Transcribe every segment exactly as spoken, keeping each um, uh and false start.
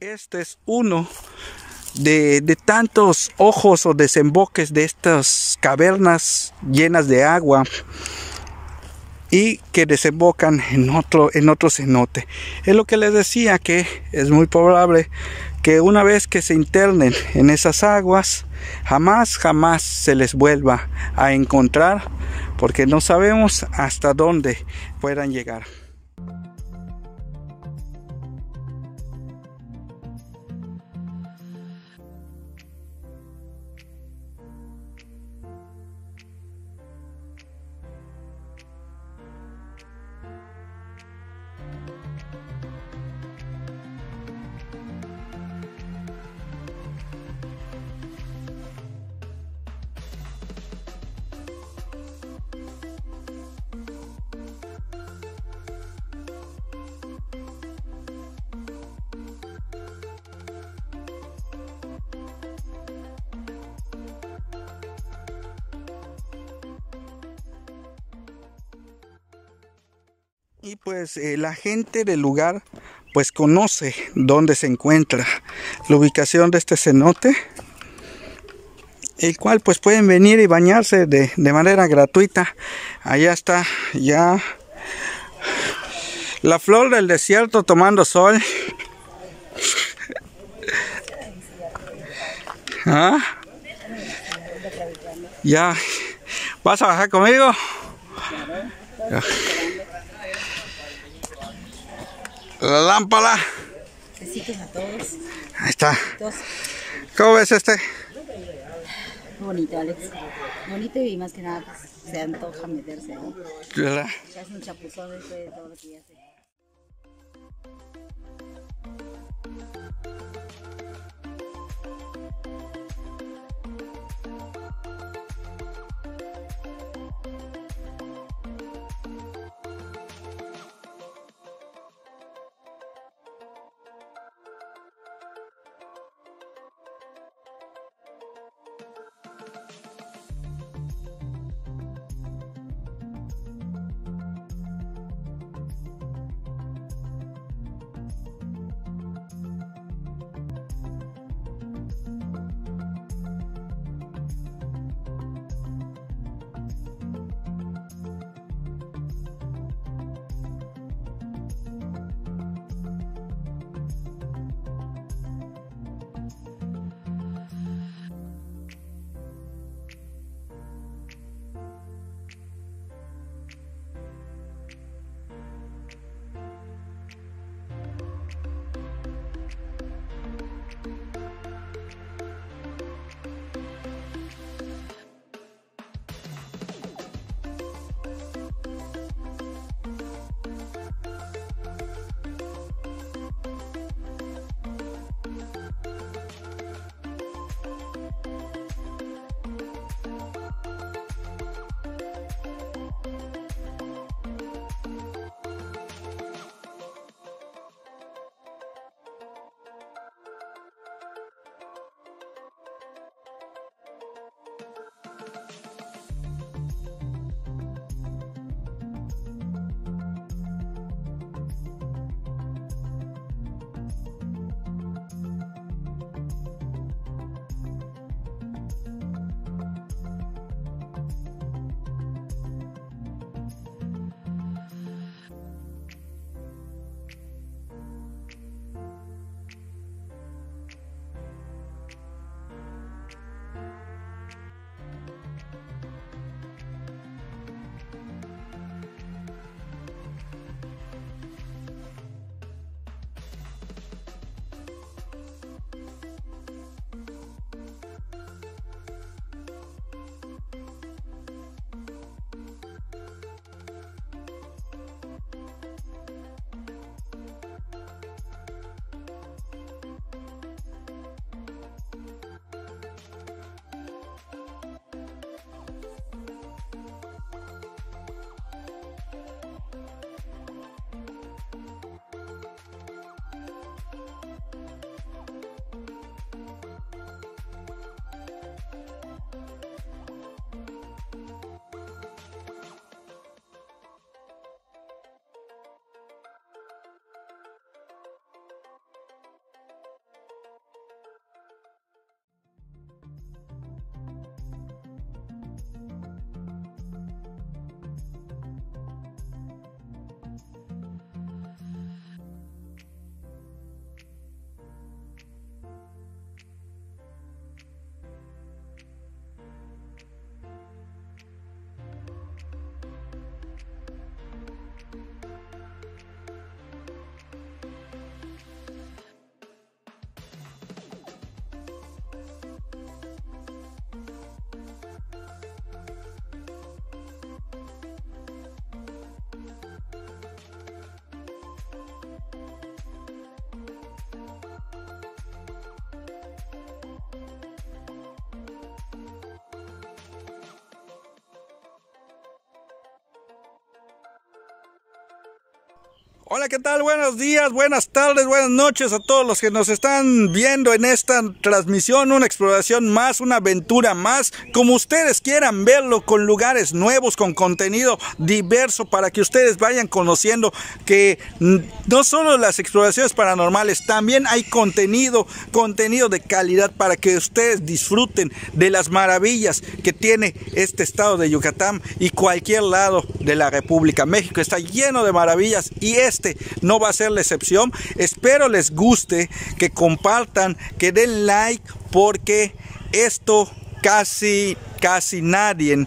Este es uno de, de tantos ojos o desemboques de estas cavernas llenas de agua y que desembocan en otro, en otro cenote. Es lo que les decía, que es muy probable que una vez que se internen en esas aguas, jamás, jamás se les vuelva a encontrar, porque no sabemos hasta dónde puedan llegar. Y pues eh, la gente del lugar pues conoce dónde se encuentra la ubicación de este cenote, el cual pues pueden venir y bañarse de, de manera gratuita. Allá está ya la flor del desierto tomando sol. ¿Ah? ¿Ya vas a bajar conmigo? Ya. La lámpara. Besitos a todos. Ahí está. ¿Cómo ves este? Bonito, Alex. Bonito y más que nada pues, se antoja meterse ahí. ¿Verdad? Ya es un chapuzón después de todo lo que ya se... Hola, ¿qué tal? Buenos días, buenas tardes, buenas noches a todos los que nos están viendo en esta transmisión, una exploración más, una aventura más, como ustedes quieran verlo, con lugares nuevos, con contenido diverso para que ustedes vayan conociendo que no solo las exploraciones paranormales, también hay contenido, contenido de calidad para que ustedes disfruten de las maravillas que tiene este estado de Yucatán y cualquier lado de la República. México está lleno de maravillas y es Este no va a ser la excepción. Espero les guste, que compartan, que den like, porque esto casi, casi nadie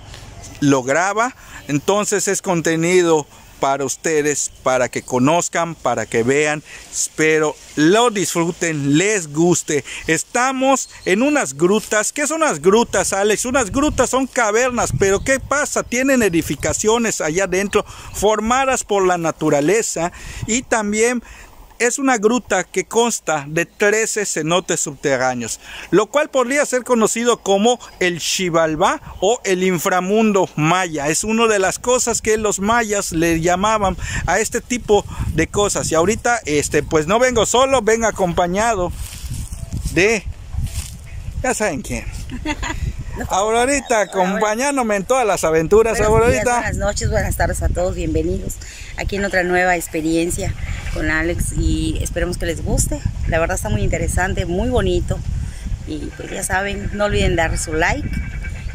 lo graba. Entonces es contenido para ustedes, para que conozcan, para que vean. Espero lo disfruten, les guste. Estamos en unas grutas. ¿Qué son las grutas, Alex? Unas grutas son cavernas, pero ¿qué pasa? Tienen edificaciones allá adentro formadas por la naturaleza, y también es una gruta que consta de trece cenotes subterráneos, lo cual podría ser conocido como el Xibalba o el inframundo maya. Es una de las cosas que los mayas le llamaban a este tipo de cosas. Y ahorita este, pues no vengo solo, vengo acompañado de, ya saben quién, Aurorita, acompañándome en todas las aventuras. Buenos Aurorita días, buenas noches, buenas tardes a todos, bienvenidos aquí en otra nueva experiencia con Alex, y esperemos que les guste. La verdad está muy interesante, muy bonito, y pues ya saben, no olviden dar su like,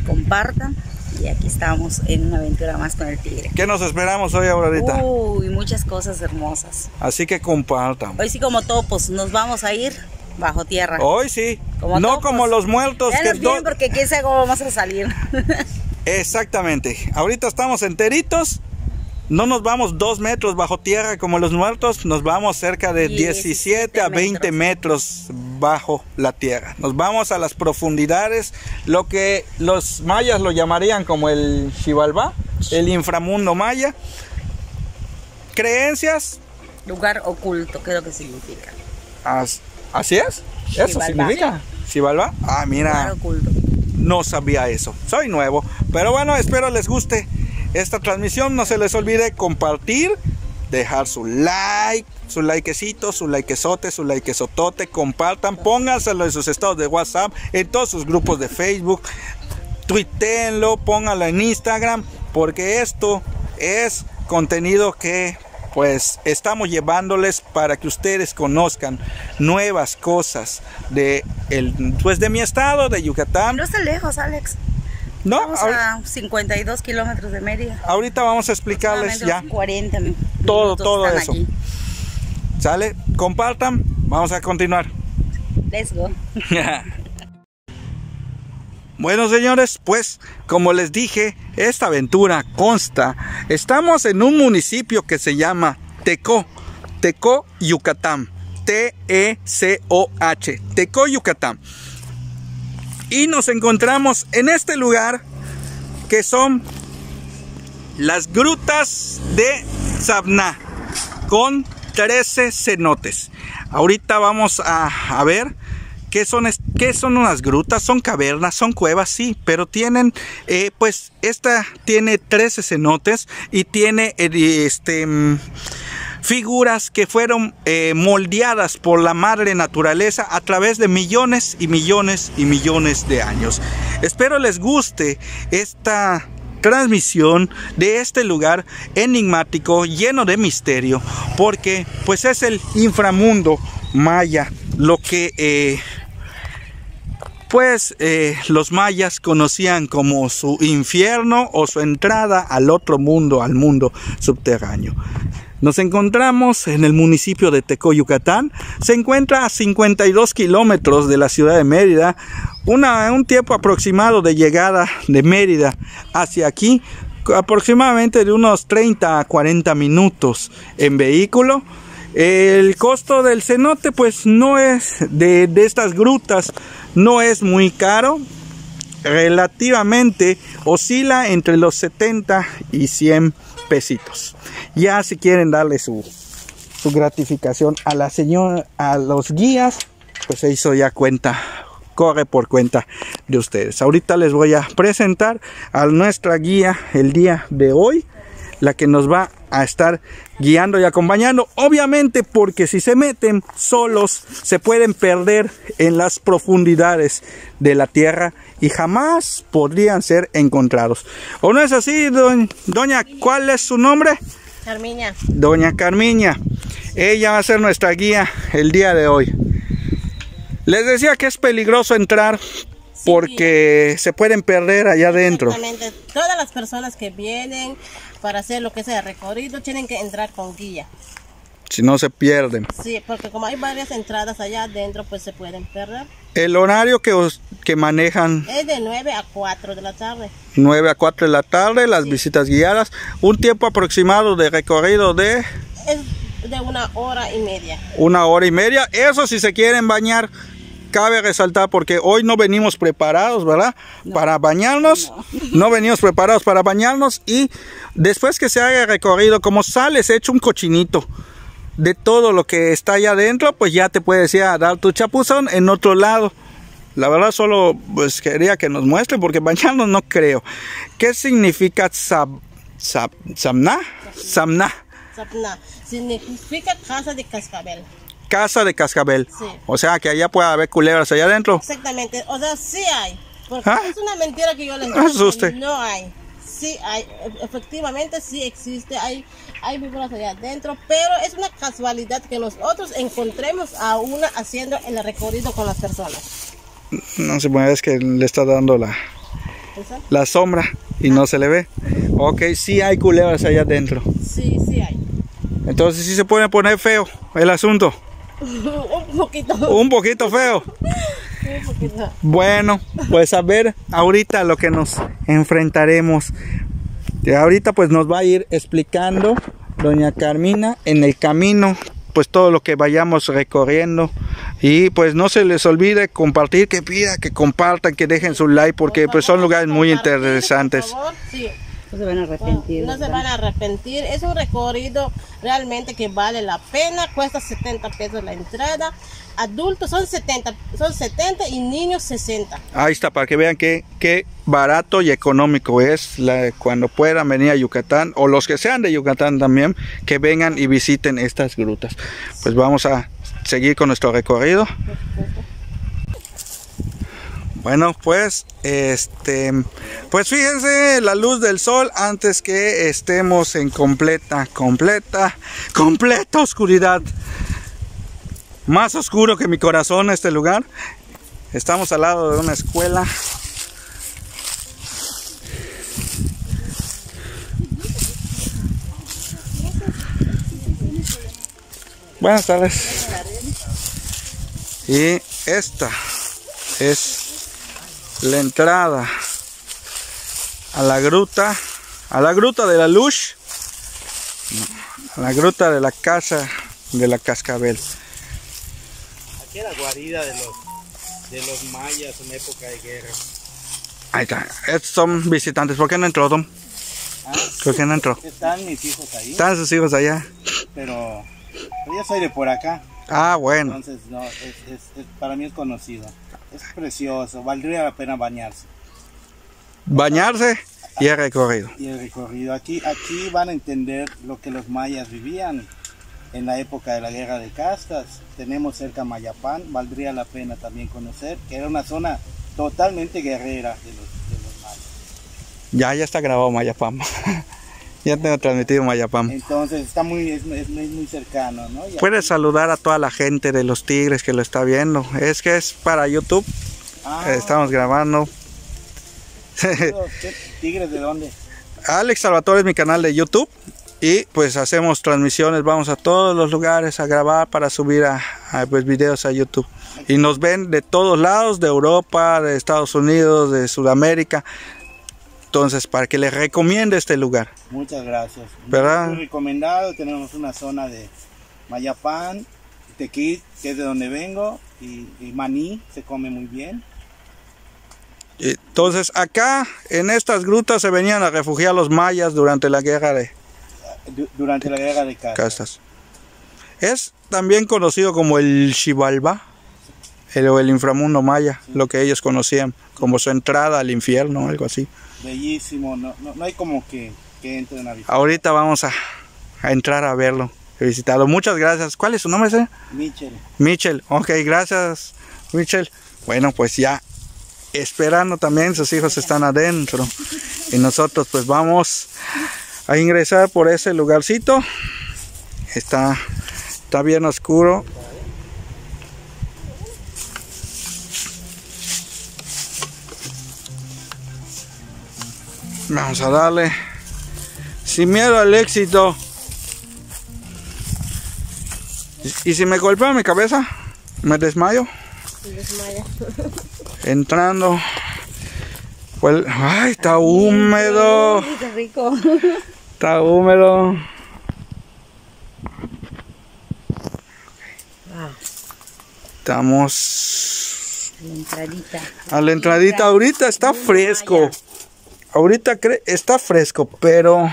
compartan, y aquí estamos en una aventura más con el tigre. ¿Qué nos esperamos hoy, Aurorita? Uy, muchas cosas hermosas, así que compartan. Hoy sí, como topos, nos vamos a ir bajo tierra. Hoy sí, como no topos, como los muertos. Ya que bien, porque quién sabe cómo vamos a salir. Exactamente, ahorita estamos enteritos. No nos vamos dos metros bajo tierra como los muertos, nos vamos cerca de diecisiete a veinte metros bajo la tierra. Nos vamos a las profundidades, lo que los mayas lo llamarían como el Xibalba, el inframundo maya. Creencias. Lugar oculto, ¿qué es lo que significa? As, ¿Así es? ¿Eso Xibalba significa? ¿Xibalba? Ah, mira. Lugar oculto. No sabía eso, soy nuevo. Pero bueno, espero les guste esta transmisión. No se les olvide compartir, dejar su like, su likecito, su likezote, su likezotote. Compartan, pónganselo en sus estados de WhatsApp, en todos sus grupos de Facebook. Tuiteenlo, pónganlo en Instagram, porque esto es contenido que pues estamos llevándoles para que ustedes conozcan nuevas cosas de, el, pues de mi estado, de Yucatán. No está lejos, Alex. No, vamos a cincuenta y dos kilómetros de Mérida. Ahorita vamos a explicarles ya cuarenta todo, todo eso. Aquí. ¿Sale? Compartan, vamos a continuar. Let's go. Bueno, señores, pues como les dije, esta aventura consta. Estamos en un municipio que se llama Tecoh, Tecoh, Yucatán. T E C O H, Tecoh, Yucatán. Y nos encontramos en este lugar que son las Grutas de Tzabnah, con trece cenotes. Ahorita vamos a, a ver qué son, qué son unas grutas. Son cavernas, son cuevas, sí, pero tienen, eh, pues esta tiene trece cenotes y tiene este... figuras que fueron eh, moldeadas por la madre naturaleza a través de millones y millones y millones de años. Espero les guste esta transmisión de este lugar enigmático, lleno de misterio, porque pues es el inframundo maya, lo que eh, pues eh, los mayas conocían como su infierno o su entrada al otro mundo, al mundo subterráneo. Nos encontramos en el municipio de Tecoh, Yucatán. Se encuentra a cincuenta y dos kilómetros de la ciudad de Mérida. Una, un tiempo aproximado de llegada de Mérida hacia aquí, aproximadamente de unos treinta a cuarenta minutos en vehículo. El costo del cenote, pues no es de, de estas grutas, no es muy caro. Relativamente oscila entre los setenta y cien pesitos. Ya si quieren darle su, su gratificación a la señora, a los guías, pues eso ya cuenta, corre por cuenta de ustedes. Ahorita les voy a presentar a nuestra guía el día de hoy, la que nos va a estar guiando y acompañando, obviamente, porque si se meten solos se pueden perder en las profundidades de la tierra y jamás podrían ser encontrados. ¿O no es así, doña, doña cuál es su nombre? Carmina. Doña Carmina, ella va a ser nuestra guía el día de hoy. Les decía que es peligroso entrar porque sí, se pueden perder allá adentro. Exactamente. Todas las personas que vienen para hacer lo que sea recorrido tienen que entrar con guía. Si no, se pierden. Sí, porque como hay varias entradas allá adentro, pues se pueden perder. El horario que, os, que manejan es de nueve a cuatro de la tarde. nueve a cuatro de la tarde, las sí. visitas guiadas. Un tiempo aproximado de recorrido de... Es de una hora y media. Una hora y media. Eso si se quieren bañar. Cabe resaltar porque hoy no venimos preparados, ¿verdad? No, para bañarnos, no. no venimos preparados para bañarnos. Y después que se haga el recorrido, como sales hecho un cochinito de todo lo que está allá adentro, pues ya te puedes ir a dar tu chapuzón en otro lado. La verdad solo pues quería que nos muestre, porque bañarnos no creo. ¿Qué significa Tzab, Tzab, Tzabnah? Tzabnah. Tzabnah significa casa de cascabel. Casa de cascabel, sí. O sea que allá puede haber culebras allá adentro. Exactamente, o sea, sí hay, porque ¿ah? Es una mentira que yo les digo. Asuste. No hay, sí hay, efectivamente sí existe, hay, hay víboras allá adentro, pero es una casualidad que nosotros encontremos a una haciendo el recorrido con las personas. No se puede, es que le está dando la, la sombra y ah. no se le ve. Ok, sí hay culebras allá adentro. Sí, sí hay. Entonces sí se puede poner feo el asunto. Un poquito. Un poquito feo. Un poquito. Bueno, pues a ver ahorita lo que nos enfrentaremos. Y ahorita pues nos va a ir explicando doña Carmina en el camino, pues todo lo que vayamos recorriendo. Y pues no se les olvide compartir, que pida, que compartan, que dejen su like, porque pues son lugares muy interesantes. Por favor, sí. No se van a arrepentir. No, no se van a arrepentir. Es un recorrido realmente que vale la pena. Cuesta setenta pesos la entrada. Adultos son setenta, son setenta y niños sesenta. Ahí está, para que vean que, que barato y económico es la, cuando puedan venir a Yucatán, o los que sean de Yucatán también, que vengan y visiten estas grutas. Pues vamos a seguir con nuestro recorrido. Bueno, pues este pues fíjense, la luz del sol antes que estemos en completa, completa, completa oscuridad. Más oscuro que mi corazón este lugar. Estamos al lado de una escuela. Buenas tardes. Y esta es la entrada a la gruta, a la gruta de la luz, a la gruta de la casa de la cascabel. Aquí era guarida de los, de los mayas en época de guerra. Ahí está, estos son visitantes. ¿Por qué no entró, Tom? ¿Ah? ¿Por qué no entró? Están mis hijos ahí. Están sus hijos allá. Pero, pero yo soy de por acá. Ah, bueno. Entonces, no, es, es, es, para mí es conocido. Es precioso, valdría la pena bañarse. Bañarse y el recorrido. Y el recorrido. Aquí, aquí van a entender lo que los mayas vivían en la época de la guerra de castas. Tenemos cerca Mayapán, valdría la pena también conocer, que era una zona totalmente guerrera de los, de los mayas. Ya, ya está grabado Mayapán. Ya tengo transmitido Mayapán. Entonces está muy, es, es muy, muy cercano, ¿no? Ya. Puedes saludar a toda la gente de Los Tigres que lo está viendo. Es que es para YouTube. Ah, estamos grabando. ¿Qué tigres de dónde? Alex Salvatore es mi canal de YouTube. Y pues hacemos transmisiones. Vamos a todos los lugares a grabar para subir a, a, pues, videos a YouTube. Okay. Y nos ven de todos lados, de Europa, de Estados Unidos, de Sudamérica. Entonces, para que les recomiende este lugar. Muchas gracias. ¿Verdad? Muy recomendado. Tenemos una zona de Mayapán, Tequit, que es de donde vengo, y, y maní, se come muy bien. Entonces, acá, en estas grutas, se venían a refugiar los mayas durante la guerra de... Durante la guerra de castas. castas. Es también conocido como el Xibalba, el, el inframundo maya, sí. Lo que ellos conocían como su entrada al infierno, algo así. Bellísimo, no, no, no hay como que, que entren a visitar. Ahorita vamos a, a entrar a verlo, he visitado. Muchas gracias. ¿Cuál es su nombre, señor? Michel. Michel, ok, gracias, Michel. Bueno, pues ya esperando también, sus hijos están adentro. Y nosotros pues vamos a ingresar por ese lugarcito. Está, está bien oscuro. Vamos a darle sin miedo al éxito. ¿Y si me golpea mi cabeza? ¿Me desmayo? Me desmayo. Entrando. Pues, ¡ay, está húmedo! ¡Qué rico! Está húmedo. Estamos a la entradita. A la entradita. Ahorita está fresco. Ahorita cre está fresco, pero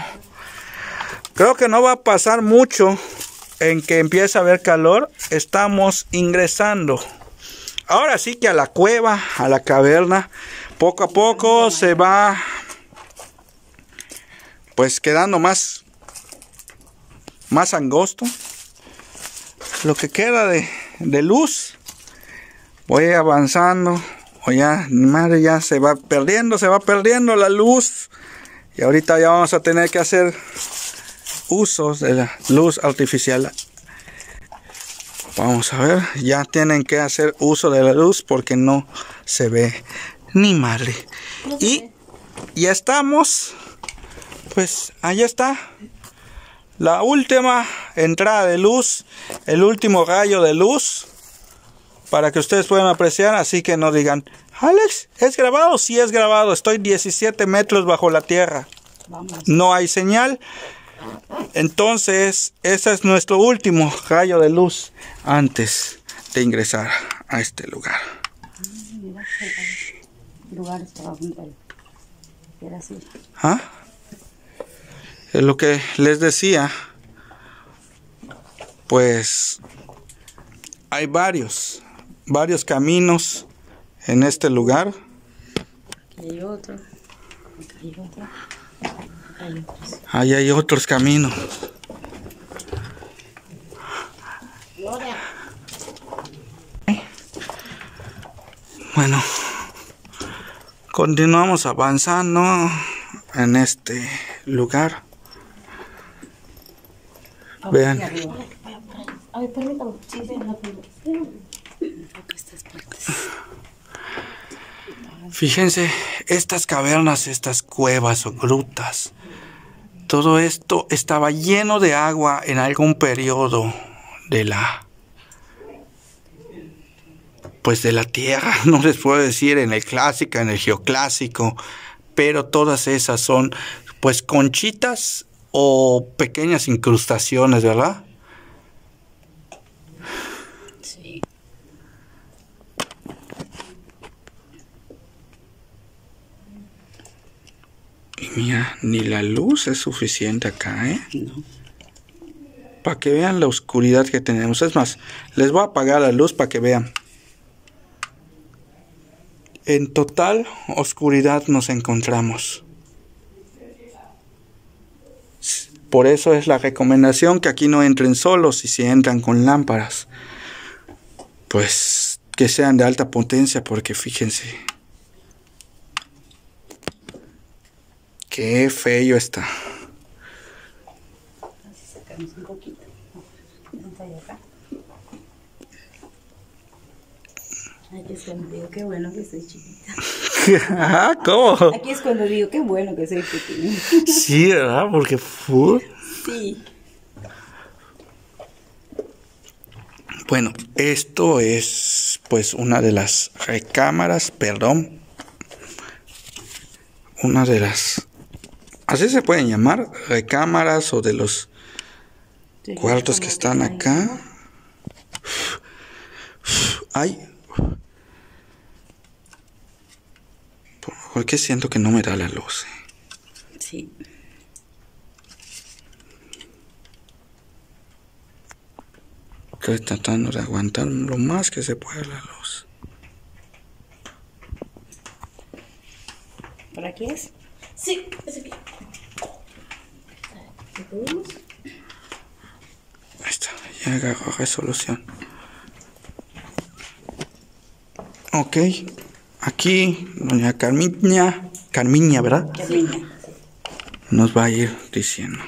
creo que no va a pasar mucho en que empiece a haber calor. Estamos ingresando. Ahora sí que a la cueva, a la caverna, poco a poco se va pues quedando más, más angosto. Lo que queda de, de luz, voy avanzando. O ya, mi madre, ya se va perdiendo, se va perdiendo la luz. Y ahorita ya vamos a tener que hacer usos de la luz artificial. Vamos a ver, ya tienen que hacer uso de la luz porque no se ve ni madre. Y ya estamos, pues ahí está. La última entrada de luz, el último rayo de luz, para que ustedes puedan apreciar, así que no digan, Alex, ¿es grabado? Sí, es grabado, estoy diecisiete metros bajo la tierra. Vamos. No hay señal. Entonces, ese es nuestro último rayo de luz antes de ingresar a este lugar. ¿Ah? Es lo que les decía, pues hay varios. Varios caminos en este lugar. Aquí hay otro. Aquí hay otro. Aquí hay otros. Ahí hay otros caminos. Bueno, continuamos avanzando en este lugar. Vean. A ver, permítame. Fíjense, estas cavernas, estas cuevas o grutas, todo esto estaba lleno de agua en algún periodo de la, pues de la tierra, no les puedo decir en el clásico, en el geoclásico, pero todas esas son pues conchitas o pequeñas incrustaciones, ¿verdad? Mira, ni la luz es suficiente acá, ¿eh? No. Para que vean la oscuridad que tenemos. Es más, les voy a apagar la luz para que vean. En total oscuridad nos encontramos. Por eso es la recomendación que aquí no entren solos, y si entran con lámparas, pues que sean de alta potencia, porque fíjense. Qué feo está. Aquí es cuando digo qué bueno que soy chiquita. ¿Cómo? Aquí es cuando digo qué bueno que soy pequeña. Sí, ¿verdad? Porque fue. Sí. Bueno, esto es pues una de las recámaras, perdón. Una de las... así se pueden llamar, recámaras, o de los cuartos que están acá. Ay, ¿por qué siento que no me da la luz? Sí. Estoy tratando de aguantar lo más que se pueda la luz. ¿Por aquí es? Sí, es aquí. y agarro resolución. Ok, aquí doña Carmina, Carmina, ¿verdad? Carmina. Nos va a ir diciendo.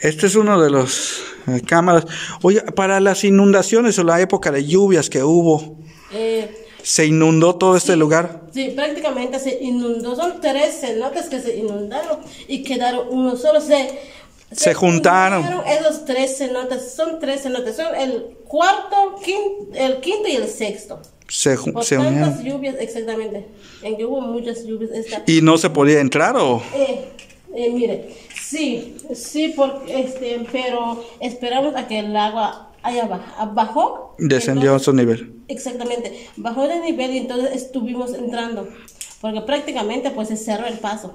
Este es uno de los eh, cámaras. Oye, para las inundaciones o la época de lluvias que hubo, eh, ¿se inundó todo este sí, lugar? Sí, prácticamente se inundó. Son tres cenotes que se inundaron y quedaron uno solo. Se, se, se juntaron. Esos tres cenotes, son tres cenotes, son el cuarto, quinto, el quinto y el sexto. Se, Por se tantas unieron. lluvias, exactamente. En que hubo muchas lluvias. Esta. ¿Y no se podía entrar o...? Eh, eh, mire, sí, sí, porque, este, pero esperamos a que el agua haya bajó. Descendió entonces, a su nivel. Exactamente, bajó de nivel y entonces estuvimos entrando, porque prácticamente pues se cerró el paso.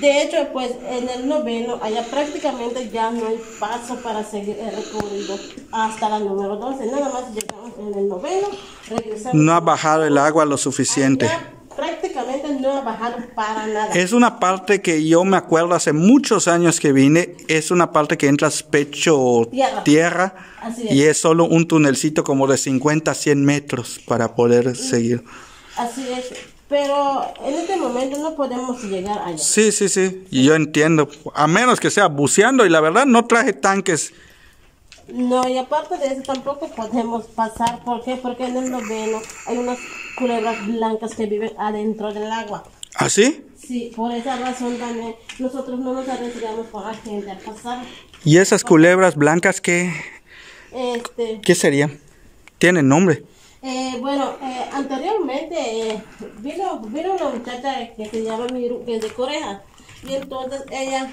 De hecho, pues en el noveno, allá prácticamente ya no hay paso para seguir el recorrido hasta la número doce. Nada más llegamos en el noveno, regresamos. No ha bajado el agua lo suficiente. Allá, prácticamente no ha bajado para nada. Es una parte que yo me acuerdo hace muchos años que vine, es una parte que entras pecho tierra, tierra es. Y es solo un tunelcito como de cincuenta a cien metros para poder seguir. Así es, pero en este momento no podemos llegar allá. Sí, sí, sí, yo entiendo, a menos que sea buceando y la verdad no traje tanques. No, y aparte de eso tampoco podemos pasar. ¿Por qué? Porque en el noveno hay unas culebras blancas que viven adentro del agua. ¿Ah, sí? Sí, por esa razón también nosotros no nos arriesgamos con la gente a pasar. ¿Y esas culebras blancas qué? Este, ¿Qué serían? ¿Tienen nombre? Eh, bueno, eh, anteriormente eh, vino, vino una muchacha que se llama Miru, que es de Corea. Y entonces ella,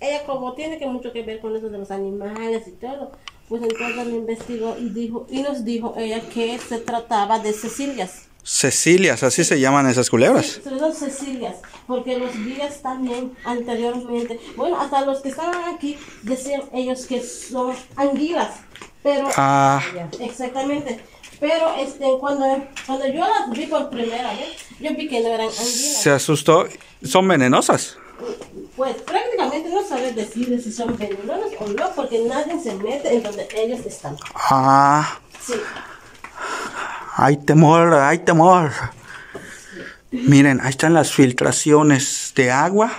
ella como tiene que mucho que ver con eso de los animales y todo, pues entonces me investigó y dijo y nos dijo ella que se trataba de Cecilias. Cecilias, así se llaman esas culebras. Sí, son Cecilias, porque los guías también anteriormente, bueno, hasta los que estaban aquí decían ellos que son anguilas, pero ah. exactamente. Pero este cuando, cuando yo las vi por primera vez, yo vi que no eran anguilas. Se asustó. ¿Son venenosas? Pues prácticamente no sabes decir si son venenosos o no, porque nadie se mete en donde ellos están. Ah. Sí. Hay temor, hay temor. Sí. Miren, ahí están las filtraciones de agua.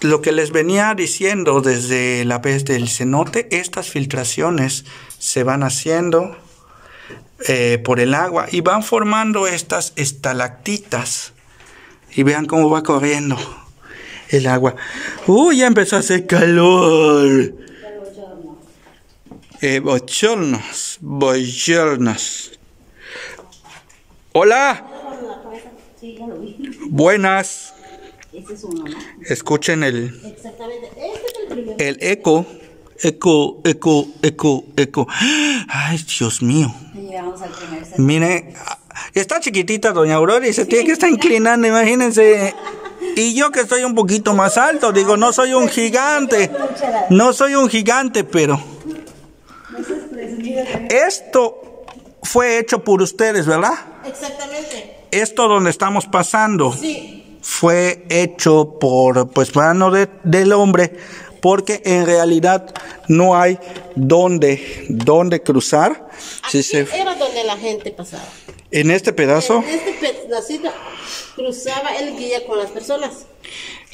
Lo que les venía diciendo desde la vez del cenote, estas filtraciones se van haciendo eh, por el agua y van formando estas estalactitas. Y vean cómo va corriendo el agua. ¡Uy! Uh, ya empezó a hacer calor. Eh, bochornos. Bochornos. ¡Hola! Sí, ya lo vi. Buenas. Este es uno, ¿no? Escuchen el... Exactamente. Este es el primero. El eco. Eco, eco, eco, eco. ¡Ay, Dios mío! Llegamos al primer set. Mire... Está chiquitita doña Aurora y se sí. tiene que estar inclinando, imagínense. Y yo que soy un poquito más alto, digo, no soy un gigante. No soy un gigante, pero... Esto fue hecho por ustedes, ¿verdad? Exactamente. Esto donde estamos pasando sí. fue hecho por, pues, mano de, del hombre, porque en realidad no hay dónde, dónde cruzar. Aquí sí se... era donde la gente pasaba. En este pedazo. En este pedacito cruzaba el guía con las personas.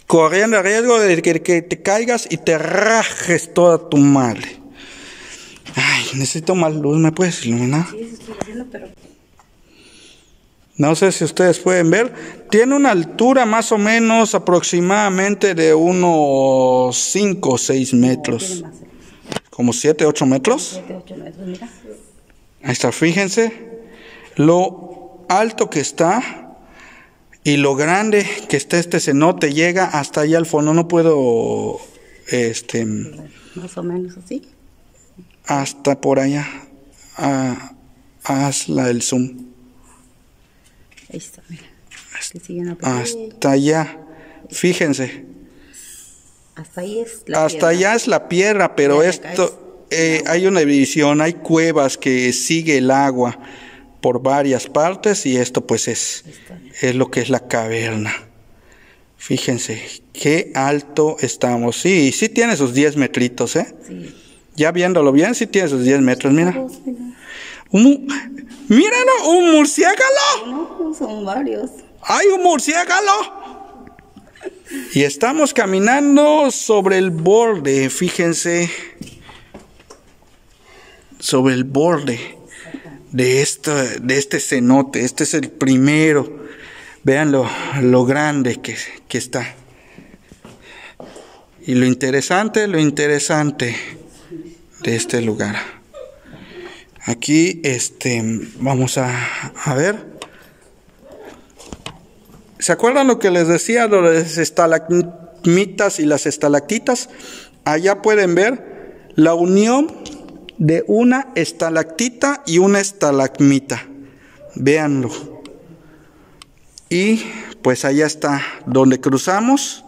Corriendo el riesgo de que, que te caigas y te rajes toda tu madre. Ay, necesito más luz, ¿me puedes iluminar? Sí, eso estoy viendo, pero... No sé si ustedes pueden ver. Tiene una altura más o menos aproximadamente de unos cinco o seis metros. No, como siete, ocho metros. siete, ocho metros, mira. Ahí está, fíjense. Lo alto que está y lo grande que está este cenote, llega hasta allá al fondo. No puedo, este... Más o menos así. Hasta por allá. Ah, hazla el zoom. Ahí está, mira. Hasta, hasta allá. Fíjense. Hasta ahí es la hasta piedra. allá es la piedra, pero esto... Es eh, hay una división, hay cuevas que sigue el agua por varias partes y esto pues es, es lo que es la caverna. Fíjense, qué alto estamos. Sí, sí tiene sus diez metritos, ¿eh? Sí. Ya viéndolo bien, sí tiene sus diez metros, mira. Un, ¡míralo! ¡Un murciélago! No, son varios. ¡Hay un murciélago! Y estamos caminando sobre el borde, fíjense. Sobre el borde de, esta, de este cenote. Este es el primero. Vean lo, lo grande que, que está. Y lo interesante, lo interesante de este lugar. Aquí, este, vamos a, a ver. ¿Se acuerdan lo que les decía de las estalagmitas y las estalactitas? Allá pueden ver la unión de una estalactita y una estalagmita. Véanlo. Y pues allá está donde cruzamos,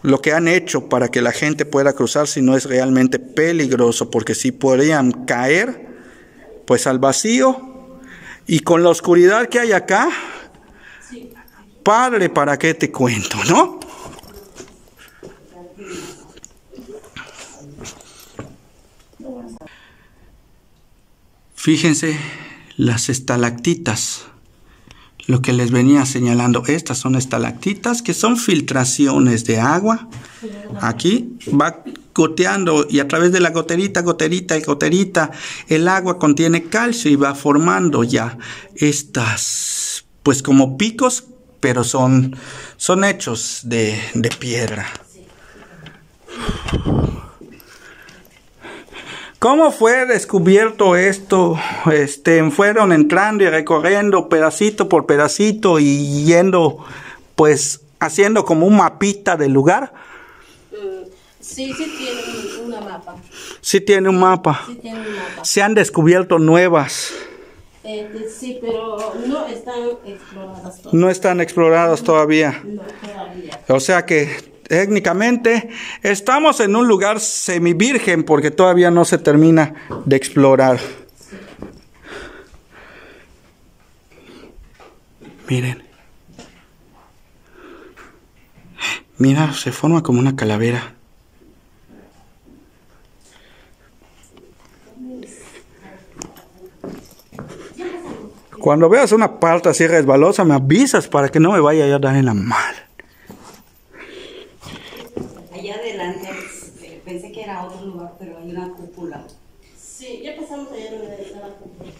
lo que han hecho para que la gente pueda cruzar si no es realmente peligroso, porque si podrían caer pues al vacío y con la oscuridad que hay acá, padre, ¿para qué te cuento, no? Fíjense las estalactitas. Lo que les venía señalando, estas son estalactitas que son filtraciones de agua. Aquí va goteando y a través de la goterita, goterita y goterita, el agua contiene calcio y va formando ya estas, pues como picos, pero son, son hechos de, de piedra. ¿Cómo fue descubierto esto? Este, fueron entrando y recorriendo pedacito por pedacito y yendo, pues, haciendo como un mapita del lugar. Sí, sí tiene una mapa. Sí tiene un mapa. Sí tiene un mapa. Se han descubierto nuevas. Eh, eh, sí, pero no están exploradas todavía. No están exploradas todavía. No, todavía. O sea que... técnicamente estamos en un lugar semivirgen porque todavía no se termina de explorar. Miren. Mira, se forma como una calavera. Cuando veas una parte así resbalosa, me avisas para que no me vaya a dar en la mala. Pensé que era otro lugar, pero hay una cúpula. Sí, ya pasamos allá donde está la cúpula.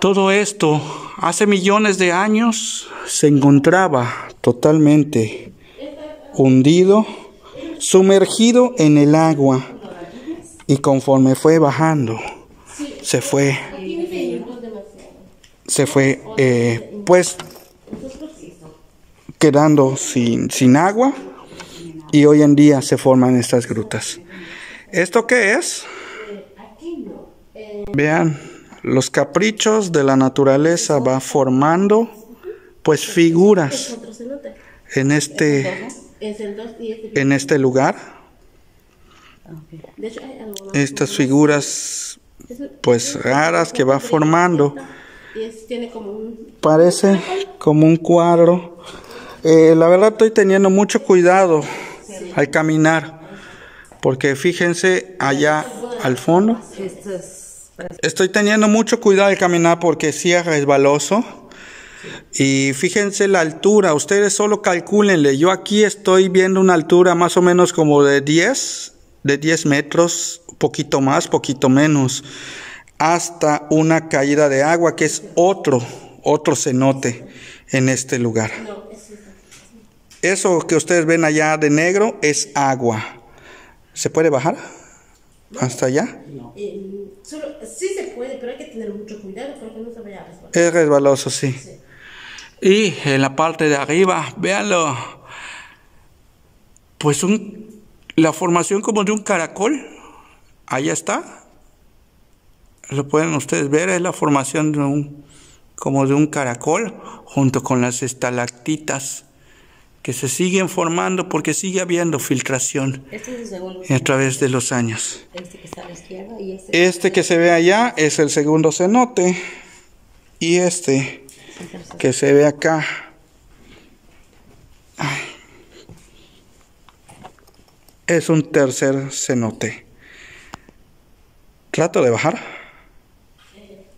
Todo esto, hace millones de años, se encontraba totalmente hundido, sumergido en el agua. Y conforme fue bajando, se fue, se fue, eh, pues... quedando sin, sin agua, y hoy en día se forman estas grutas. ¿Esto qué es? Vean, los caprichos de la naturaleza va formando pues figuras en este, en este lugar. Estas figuras pues raras que va formando, parece como un cuadro. Eh, la verdad estoy teniendo mucho cuidado al caminar, porque fíjense allá al fondo. Estoy teniendo mucho cuidado al caminar porque sí es resbaloso. Y fíjense la altura, ustedes solo calcúlenle. Yo aquí estoy viendo una altura más o menos como de diez, de diez metros, poquito más, poquito menos. Hasta una caída de agua que es otro, otro cenote en este lugar. Eso que ustedes ven allá de negro es agua. ¿Se puede bajar hasta allá? No. Eh, solo, sí se puede, pero hay que tener mucho cuidado porque no se vaya a resbalar. Es resbaloso, sí. sí. Y en la parte de arriba, véanlo. Pues un, la formación como de un caracol. Allá está. Lo pueden ustedes ver, es la formación de un, como de un caracol junto con las estalactitas. Que se siguen formando porque sigue habiendo filtración este es el a través de los años. Este que está a la izquierda y este, este que se ve allá es el segundo cenote. Y este que se ve acá. Ay. Es un tercer cenote. Trato de bajar.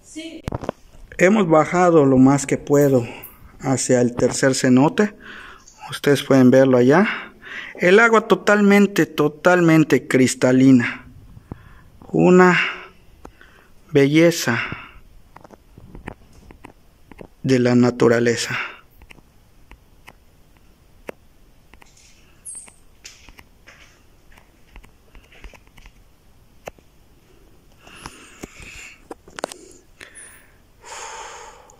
Sí. Hemos bajado lo más que puedo hacia el tercer cenote. Ustedes pueden verlo allá. El agua totalmente, totalmente cristalina. Una belleza de la naturaleza.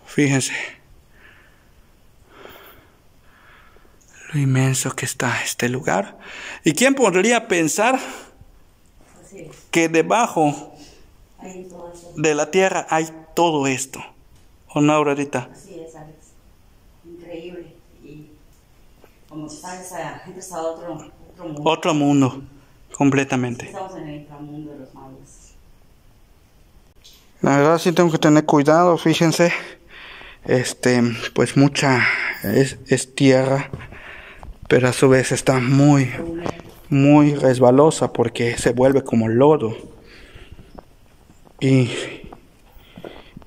Fíjense lo inmenso que está este lugar. ¿Y quién podría pensar que debajo de la tierra hay todo esto? ¿O no, Aurorita? Así es, Alex. Increíble. Y como sabes, entras a otro, otro mundo. Otro mundo, completamente. Estamos en el inframundo de los malos. La verdad sí tengo que tener cuidado, fíjense. Este, pues mucha es, es tierra, pero a su vez está muy, muy resbalosa porque se vuelve como lodo. Y,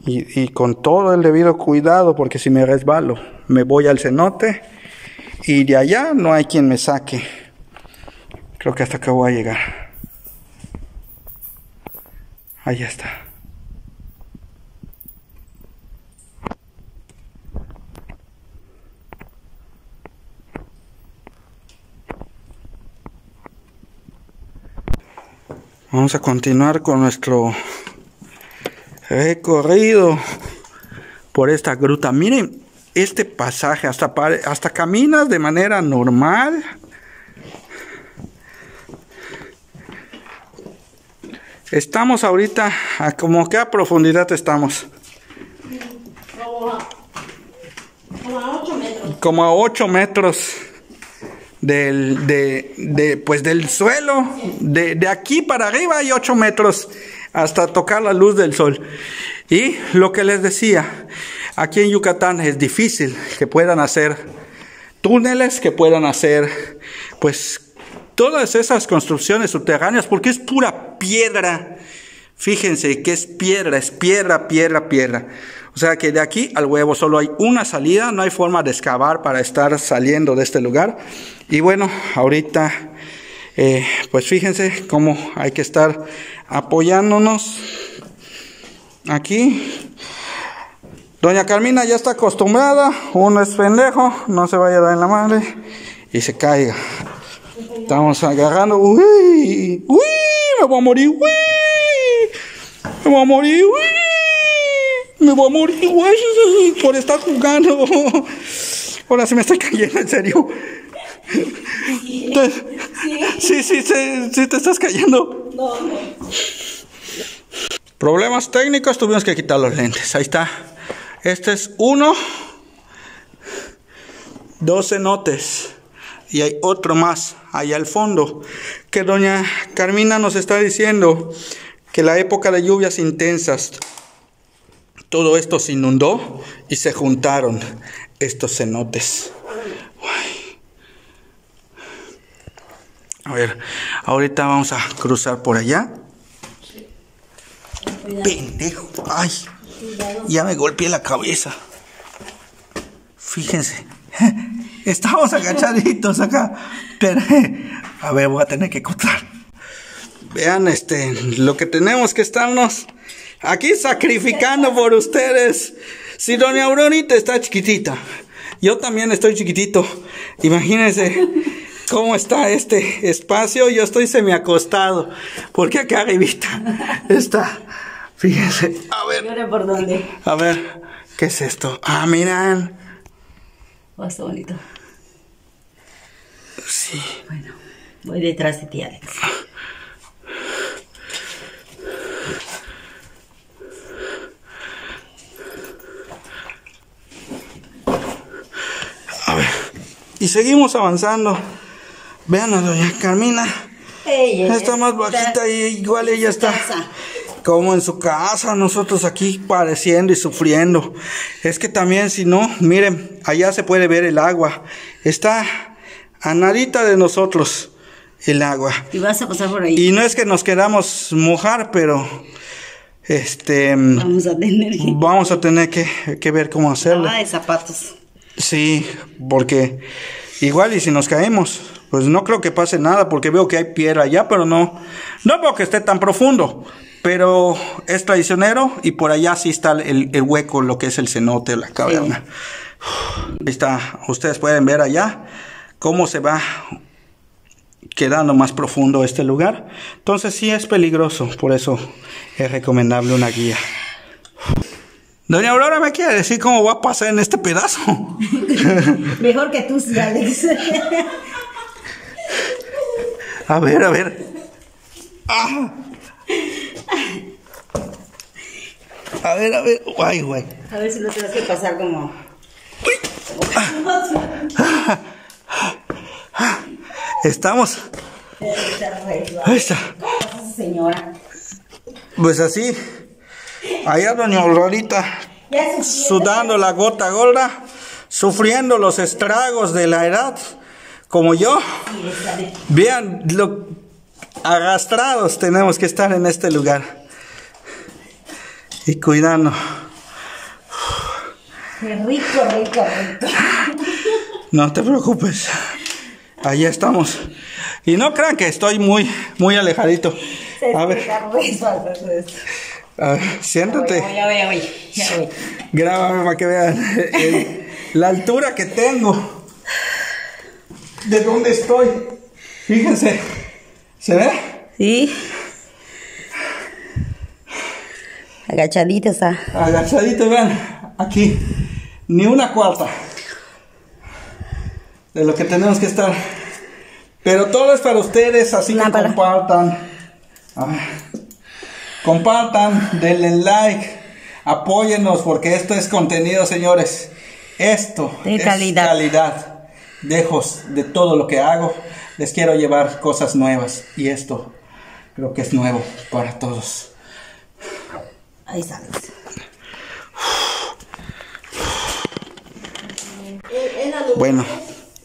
y, y con todo el debido cuidado, porque si me resbalo, me voy al cenote y de allá no hay quien me saque. Creo que hasta acá voy a llegar. Allá está. Vamos a continuar con nuestro recorrido por esta gruta. Miren este pasaje, hasta, hasta caminas de manera normal. Estamos ahorita, a como que a profundidad estamos. Como a, como a ocho metros. Como a ocho metros. Del, de, de, pues del suelo, de, de aquí para arriba hay ocho metros hasta tocar la luz del sol. Y lo que les decía, aquí en Yucatán es difícil que puedan hacer túneles, que puedan hacer pues todas esas construcciones subterráneas, porque es pura piedra. Fíjense que es piedra, es piedra, piedra, piedra. O sea que de aquí al huevo solo hay una salida, no hay forma de excavar para estar saliendo de este lugar. Y bueno, ahorita, eh, pues fíjense cómo hay que estar apoyándonos aquí. Doña Carmina ya está acostumbrada, uno es pendejo, no se vaya a dar en la madre y se caiga. Estamos agarrando, uy, uy, me voy a morir, uy. Me voy a morir, uy. Me voy a morir, uy, por estar jugando. Ahora se me está cayendo, en serio. Sí, sí, sí, sí, sí, sí te estás cayendo. No, no. Problemas técnicos, tuvimos que quitar los lentes. Ahí está. Este es uno. Dos cenotes. Y hay otro más allá al fondo. Que doña Carmina nos está diciendo que la época de lluvias intensas, todo esto se inundó y se juntaron estos cenotes. Uy. A ver, ahorita vamos a cruzar por allá. Pendejo, ay, ya me golpeé la cabeza. Fíjense, estamos agachaditos acá, pero a ver, voy a tener que cortar. Vean este, lo que tenemos que estarnos aquí sacrificando por ustedes. Si doña Aurorita está chiquitita, yo también estoy chiquitito. Imagínense cómo está este espacio. Yo estoy semiacostado, porque acá arribita está. Fíjense, a ver. ¿Por dónde? A ver, ¿qué es esto? Ah, miran. Oh, está bonito. Sí. Bueno, voy detrás de ti, Alex. Y seguimos avanzando. Vean a doña Carmina. Ella está más bajita y igual ella está como en su casa, nosotros aquí padeciendo y sufriendo. Es que también, si no, miren, allá se puede ver el agua, está a nadita de nosotros el agua. Y vas a pasar por ahí. Y no es que nos queramos mojar, pero este vamos a tener que, vamos a tener que, que ver cómo hacerlo. Ah, de zapatos. Sí, porque igual y si nos caemos, pues no creo que pase nada, porque veo que hay piedra allá, pero no, no veo que esté tan profundo, pero es traicionero y por allá sí está el, el hueco, lo que es el cenote, la caverna. Sí. Ahí está, ustedes pueden ver allá cómo se va quedando más profundo este lugar. Entonces sí es peligroso, por eso es recomendable una guía. Doña Aurora me quiere decir cómo va a pasar en este pedazo. Mejor que tú, sí, Alex. A ver, a ver. Ah. A ver, a ver. Ay, güey. A ver si no te vas a pasar como... Estamos... Ahí está. ¿Cómo pasa, señora? Pues así... Allá doña Aurorita, sudando la gota gorda, sufriendo los estragos de la edad, como yo. Vean lo arrastrados tenemos que estar en este lugar. Y cuidando. Rico, rico, rico. No te preocupes. Allá estamos. Y no crean que estoy muy, muy alejadito. A ver. A ver, siéntate. Ya voy, ya voy, ya voy. Grábame para que vean el, la altura que tengo. ¿De dónde estoy? Fíjense. ¿Se ve? Sí. Agachadito está. Agachadito, vean. Aquí. Ni una cuarta de lo que tenemos que estar. Pero todo es para ustedes, así que compartan. A ver. Compartan, denle like, apóyennos, porque esto es contenido, señores. Esto de es calidad. calidad. Dejos de todo lo que hago. Les quiero llevar cosas nuevas. Y esto creo que es nuevo para todos. Ahí sales. Bueno,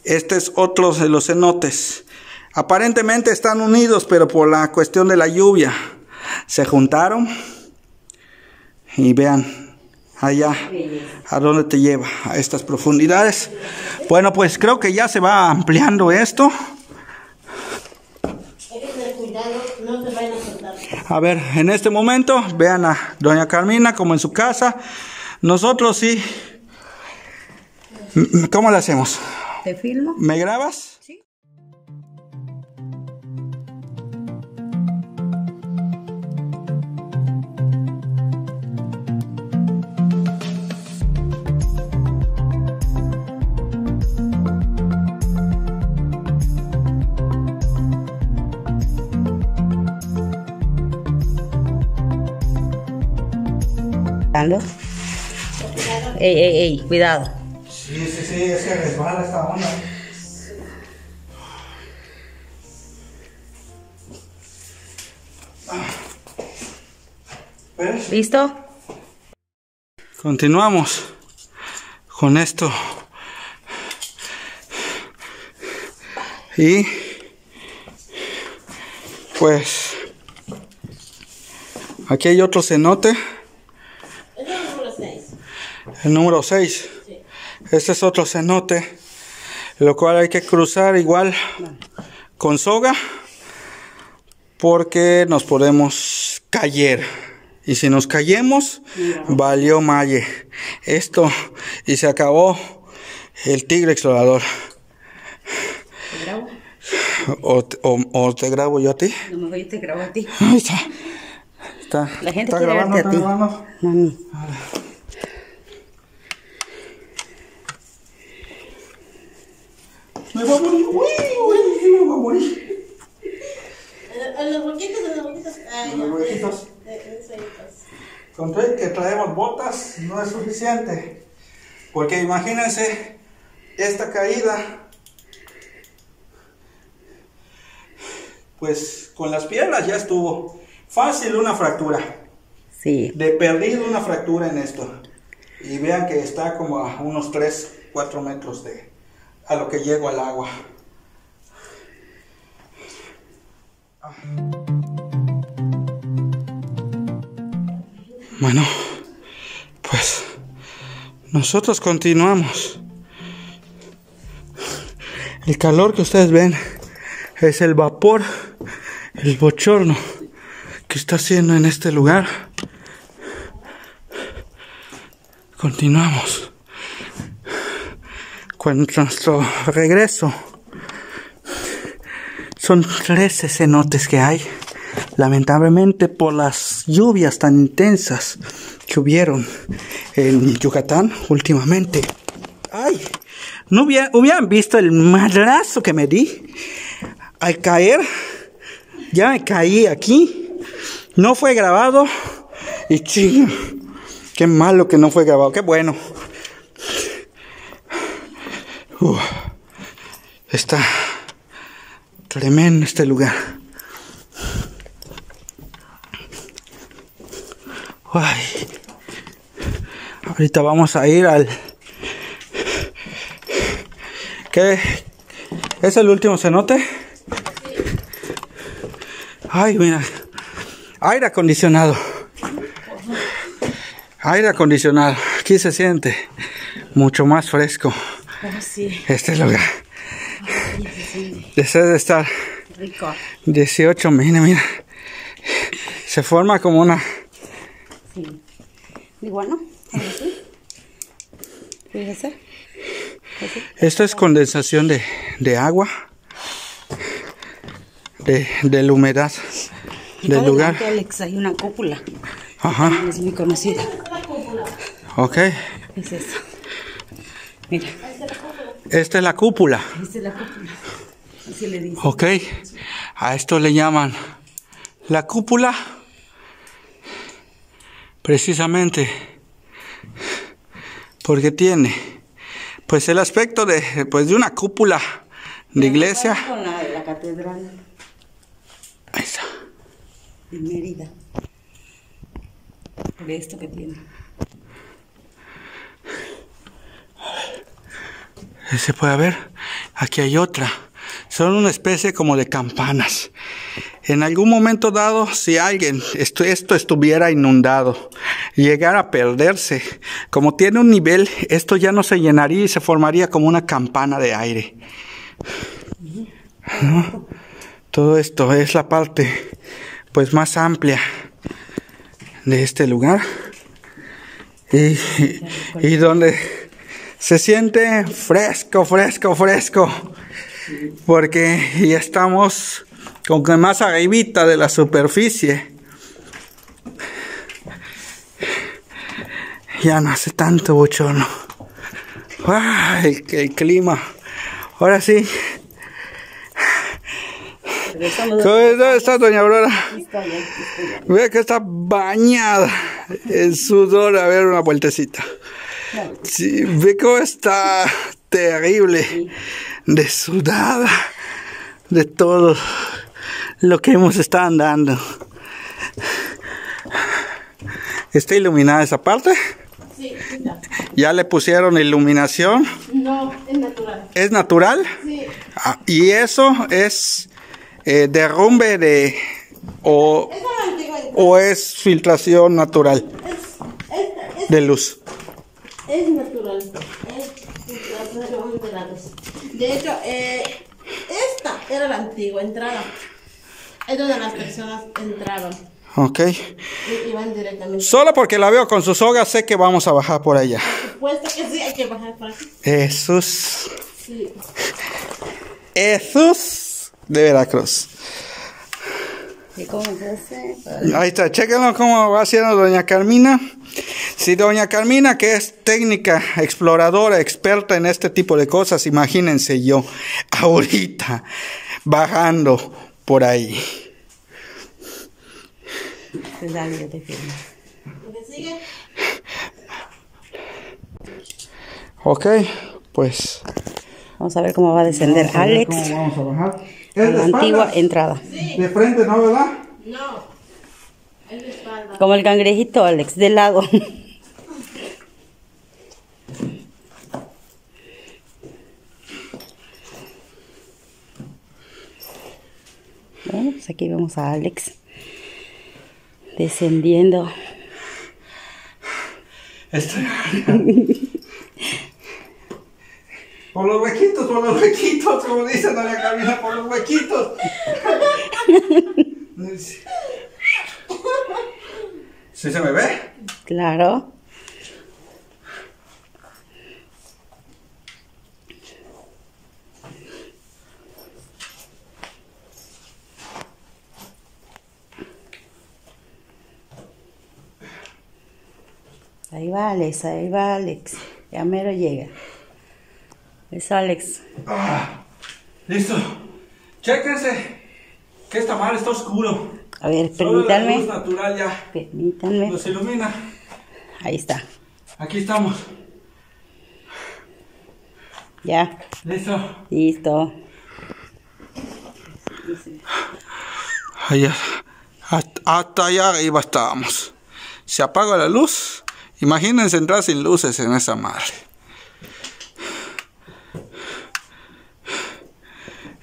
este es otro de los cenotes. Aparentemente están unidos, pero por la cuestión de la lluvia se juntaron. Y vean allá a dónde te lleva, a estas profundidades. Bueno, pues creo que ya se va ampliando esto. A ver, en este momento vean a doña Carmina como en su casa. Nosotros sí. ¿Cómo le hacemos? ¿Te filmo? ¿Me grabas? Sí. Ey, ey, ey, cuidado. Sí, sí, sí, es que resbala esta onda. ¿Ves? ¿Listo? Continuamos con esto. Y pues aquí hay otro cenote. El número seis. Sí. Este es otro cenote, lo cual hay que cruzar igual con soga, porque nos podemos caer. Y si nos cayemos, no. Valió malle. Esto, y se acabó el tigre explorador. ¿Te grabo? O, o, ¿O te grabo yo a ti? No, mejor yo te grabo a ti. Ahí está. está. La gente está quiere grabando, verte a ti. Grabando. Mami. A Me voy a morir, uy, uy, me voy a morir. En los roquitos, en los roquitos. En los roquitos. Con que traemos botas no es suficiente. Porque imagínense esta caída. Pues con las piernas ya estuvo. Fácil una fractura. Sí. De perdido una fractura en esto. Y vean que está como a unos tres, cuatro metros de a lo que llego al agua. Bueno, pues nosotros continuamos. El calor que ustedes ven es el vapor, el bochorno que está haciendo en este lugar. Continuamos con nuestro regreso. Son trece cenotes que hay. Lamentablemente, por las lluvias tan intensas que hubieron en Yucatán últimamente. ¡Ay! No hubiera, hubieran visto el madrazo que me di al caer. Ya me caí aquí. No fue grabado. Y chingo, qué malo que no fue grabado. Qué bueno. Uh, está tremendo este lugar. Ay, ahorita vamos a ir al... ¿Qué? ¿Es el último cenote? Ay, mira. Aire acondicionado. Aire acondicionado. Aquí se siente mucho más fresco. Sí. Este lugar. Después de estar rico. dieciocho, mira, mira. Se forma como una... Sí. Igual, ¿no? Así. Fíjese. Así. Esto es condensación de, de agua, de, de la humedad del lugar. Alex, hay una cúpula. Ajá. Es muy conocida. Ok. Es eso. Mira. Esta es la cúpula. Esta es la cúpula. Así le dicen. Ok. A esto le llaman la cúpula. Precisamente porque tiene pues el aspecto de pues de una cúpula de iglesia. Con la, la catedral. Ahí está. De Mérida. Por esto que tiene. Se puede ver, aquí hay otra. Son una especie como de campanas. En algún momento dado, si alguien, esto, esto estuviera inundado, llegara a perderse, como tiene un nivel, esto ya no se llenaría y se formaría como una campana de aire, ¿no? Todo esto es la parte pues más amplia de este lugar. Y, y, y donde se siente fresco, fresco, fresco. Porque ya estamos con que más arribita de la superficie. Ya no hace tanto bochorno. ¡Ah! El, el clima. Ahora sí. ¿Dónde está doña Aurora? Ve que está bañada en sudor. A ver, una vueltecita. Sí, ve cómo está terrible. De sudada, de todo lo que hemos estado andando. ¿Está iluminada esa parte? Sí. No. ¿Ya le pusieron iluminación? No, es natural. ¿Es natural? Sí. Ah, ¿y eso es eh, derrumbe de o, es o es filtración natural es, es, es, de luz? Es natural, es filtración de la luz. De hecho, eh, esta era la antigua entrada. Es donde las personas entraron. Ok. Y, y van directamente. Solo porque la veo con sus sogas, sé que vamos a bajar por allá. Por supuesto que sí, hay que bajar por aquí. Jesús. Sí. Jesús de Veracruz. ¿Y cómo se hace? Ahí está, chéquenlo cómo va haciendo doña Carmina. Si doña Carmina, que es técnica, exploradora, experta en este tipo de cosas, imagínense yo, ahorita, bajando por ahí. Ok, pues... Vamos a ver cómo va a descender vamos a ver Alex. Cómo vamos a bajar. Es la antigua entrada. Sí. De frente, ¿no, verdad? No, es de espalda. Como el cangrejito, Alex, de lado. Bueno, pues aquí vemos a Alex descendiendo. Estoy... Por los huequitos, por los huequitos, como dice doña Carmina, por los huequitos. ¿Sí se me ve? Claro. Ahí va Alex, ahí va Alex. Ya mero llega. Es Alex. Ah, listo. Chéquense que esta madre está oscuro. A ver, permítanme. La luz natural ya. Permítanme. Nos ilumina. Ahí está. Aquí estamos. Ya. Listo. Listo. Allá. Hasta allá arriba estábamos. Se apaga la luz. Imagínense entrar sin luces en esa madre.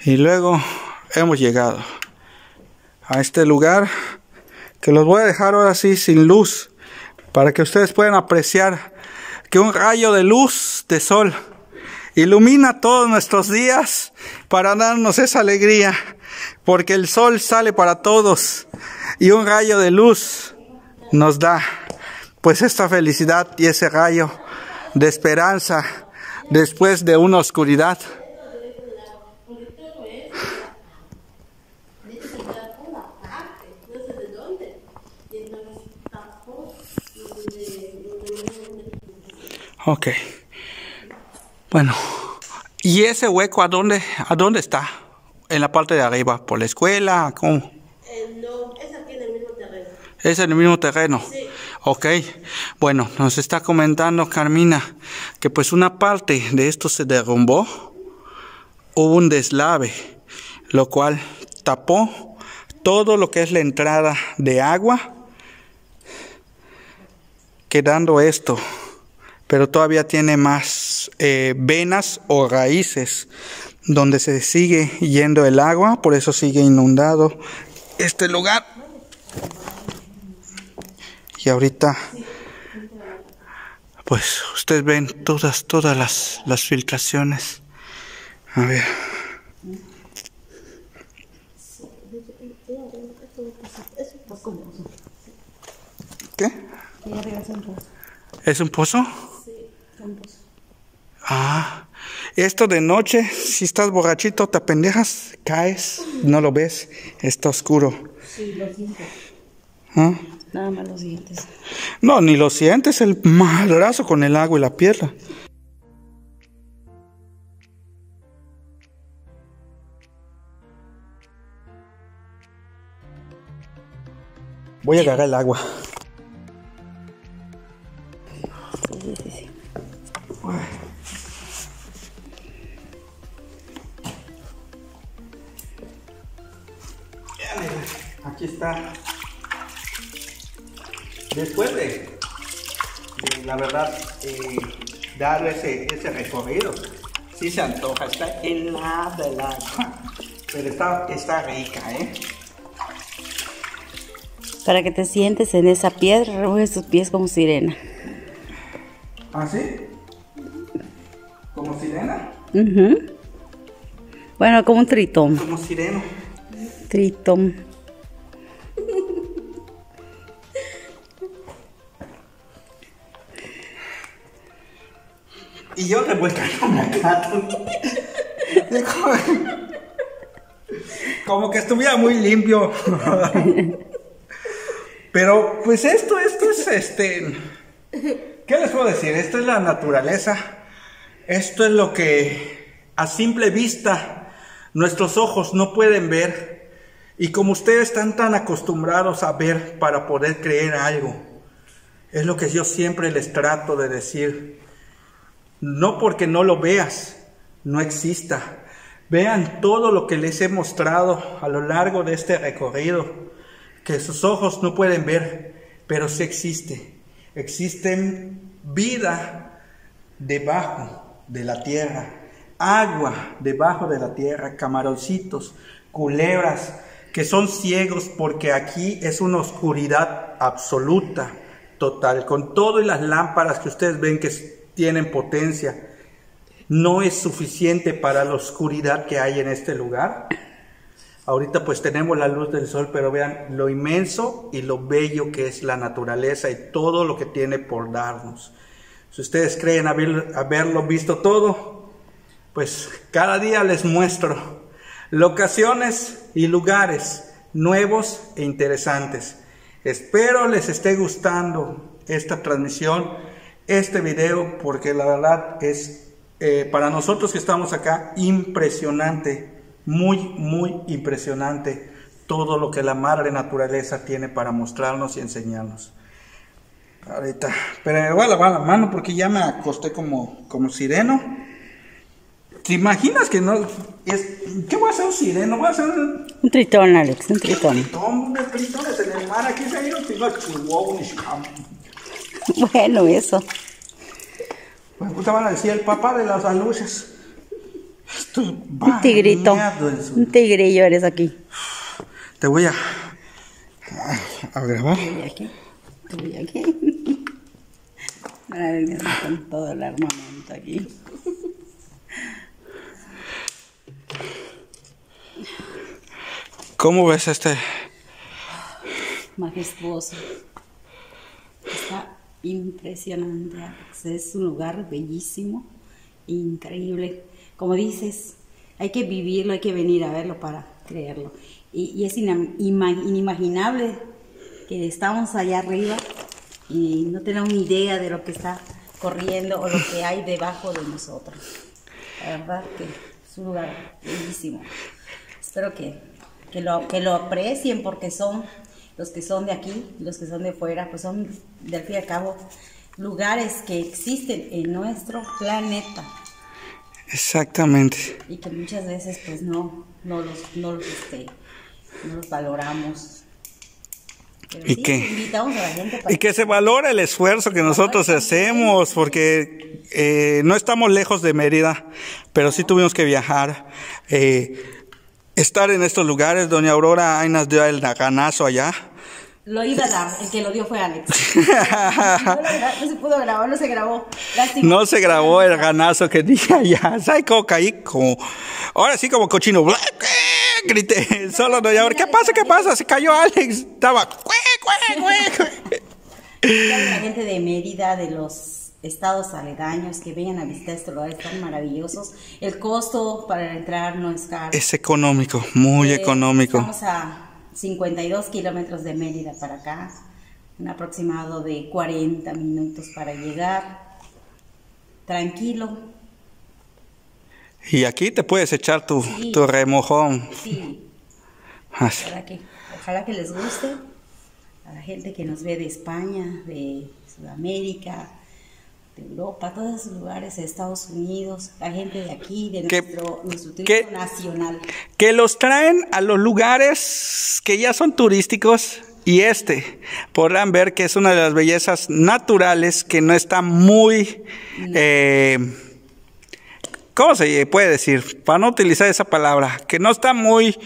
Y luego hemos llegado a este lugar que los voy a dejar ahora sí sin luz para que ustedes puedan apreciar que un rayo de luz de sol ilumina todos nuestros días para darnos esa alegría, porque el sol sale para todos y un rayo de luz nos da pues esta felicidad y ese rayo de esperanza después de una oscuridad. Ok, bueno, ¿y ese hueco a dónde, a dónde está? ¿En la parte de arriba? ¿Por la escuela? ¿Cómo? Eh, no, es aquí en el mismo terreno. ¿Es en el mismo terreno? Sí. Ok, bueno, nos está comentando Carmina que pues una parte de esto se derrumbó, hubo un deslave, lo cual tapó todo lo que es la entrada de agua, quedando esto. Pero todavía tiene más eh, venas o raíces donde se sigue yendo el agua, por eso sigue inundado este lugar. Y ahorita, pues ustedes ven todas, todas las, las filtraciones. A ver. ¿Qué? ¿Es un pozo? Ah, esto de noche, si estás borrachito, te pendejas, caes, no lo ves, está oscuro. Sí, lo siento. ¿Ah? Nada más lo sientes. No, ni lo sientes, el madrazo con el agua y la piedra. Voy a agarrar el agua. Sí, sí, sí. Aquí está. Después de, de la verdad, eh, dar ese, ese recorrido, sí se antoja, está helada el agua, pero está, está rica, ¿eh? Para que te sientes en esa piedra, remueves tus pies como sirena. ¿Ah, sí? ¿Como sirena? Uh-huh. Bueno, como un tritón. Como sireno. Tritón. Y yo revuelta con la gata. Como que estuviera muy limpio. Pero pues esto, esto es este... ¿Qué les puedo decir? Esto es la naturaleza. Esto es lo que a simple vista nuestros ojos no pueden ver, y como ustedes están tan acostumbrados a ver para poder creer algo, es lo que yo siempre les trato de decir. No porque no lo veas, no exista. Vean todo lo que les he mostrado a lo largo de este recorrido, que sus ojos no pueden ver, pero sí existe. Existen vida debajo de la tierra, agua debajo de la tierra, camaroncitos, culebras, que son ciegos porque aquí es una oscuridad absoluta, total, con todo y las lámparas que ustedes ven que tienen potencia, no es suficiente para la oscuridad que hay en este lugar. Ahorita pues tenemos la luz del sol, pero vean lo inmenso y lo bello que es la naturaleza y todo lo que tiene por darnos. Si ustedes creen haber, haberlo visto todo, pues cada día les muestro locaciones y lugares nuevos e interesantes. Espero les esté gustando esta transmisión, este video, porque la verdad es eh, para nosotros que estamos acá impresionante. Muy, muy impresionante todo lo que la madre naturaleza tiene para mostrarnos y enseñarnos. Ahorita, pero me voy a lavar la mano porque ya me acosté como, como sireno. ¿Te imaginas que no? Es, ¿qué voy a hacer un sireno? Voy a hacer un... un tritón, Alex, un tritón. Un tritón, un tritón es el hermano. Aquí se ha ido, tengo chihuahua, un... Bueno, eso. Pues puta, van a decir el papá de las aluchas. Estoy un tigrito, un tigrillo eres aquí. Te voy a, a grabar. Te voy aquí, te voy aquí. Para venir con todo el armamento aquí. ¿Cómo ves este? Majestuoso. Está impresionante, Alex. Es un lugar bellísimo, increíble. Como dices, hay que vivirlo, hay que venir a verlo para creerlo. Y, y es inimaginable que estamos allá arriba y no tenemos ni idea de lo que está corriendo o lo que hay debajo de nosotros. La verdad que es un lugar bellísimo. Espero que, que, lo, que lo aprecien, porque son los que son de aquí, los que son de fuera, pues son, de al fin y al cabo, lugares que existen en nuestro planeta. Exactamente. Y que muchas veces pues no, no los, no los, este, no los valoramos. Pero y sí, que invitamos a la gente para y que, que se valore el esfuerzo que nosotros hacemos, porque eh, no estamos lejos de Mérida, pero sí tuvimos que viajar, eh, estar en estos lugares. Doña Aurora ahí nos dio el naganazo allá. Lo iba a dar, el que lo dio fue Alex. No, no se pudo grabar, no se grabó. Lástima. No se grabó el ganazo que dije allá. ¿Sabes cómo caí? Como, ahora sí, como cochino. Grité, solo no. ¿Qué pasa? ¿Qué pasa? Se cayó Alex. Estaba. La gente de Mérida, de los estados aledaños, que vengan a visitar estos lugares tan maravillosos. El costo para entrar no es caro. Es económico, muy eh, económico. Vamos a cincuenta y dos kilómetros de Mérida para acá, un aproximado de cuarenta minutos para llegar, tranquilo. Y aquí te puedes echar tu, sí, tu remojón. Sí, para que, ojalá que les guste a la gente que nos ve de España, de Sudamérica, de Europa, todos esos lugares, de Estados Unidos, la gente de aquí, de que, nuestro, nuestro turismo que, nacional. Que los traen a los lugares que ya son turísticos y este, podrán ver que es una de las bellezas naturales que no está muy, no. Eh, ¿cómo se puede decir? Para no utilizar esa palabra, que no está muy,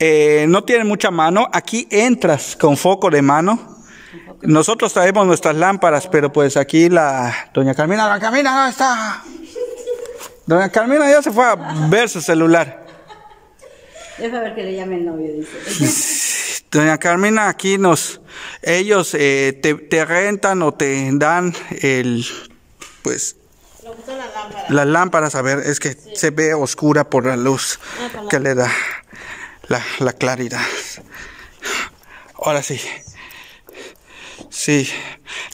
eh, no tiene mucha mano. Aquí entras con foco de mano. Nosotros traemos nuestras lámparas, pero pues aquí la doña Carmina, doña Carmina, ¿dónde está? Doña Carmina ya se fue a ver su celular. Deja ver que le llame el novio, dice. Doña Carmina, aquí nos, ellos eh, te, te rentan o te dan el, pues, las lámparas. Las lámparas, a ver, es que sí, se ve oscura por la luz la que le da la, la claridad. Ahora sí. Sí,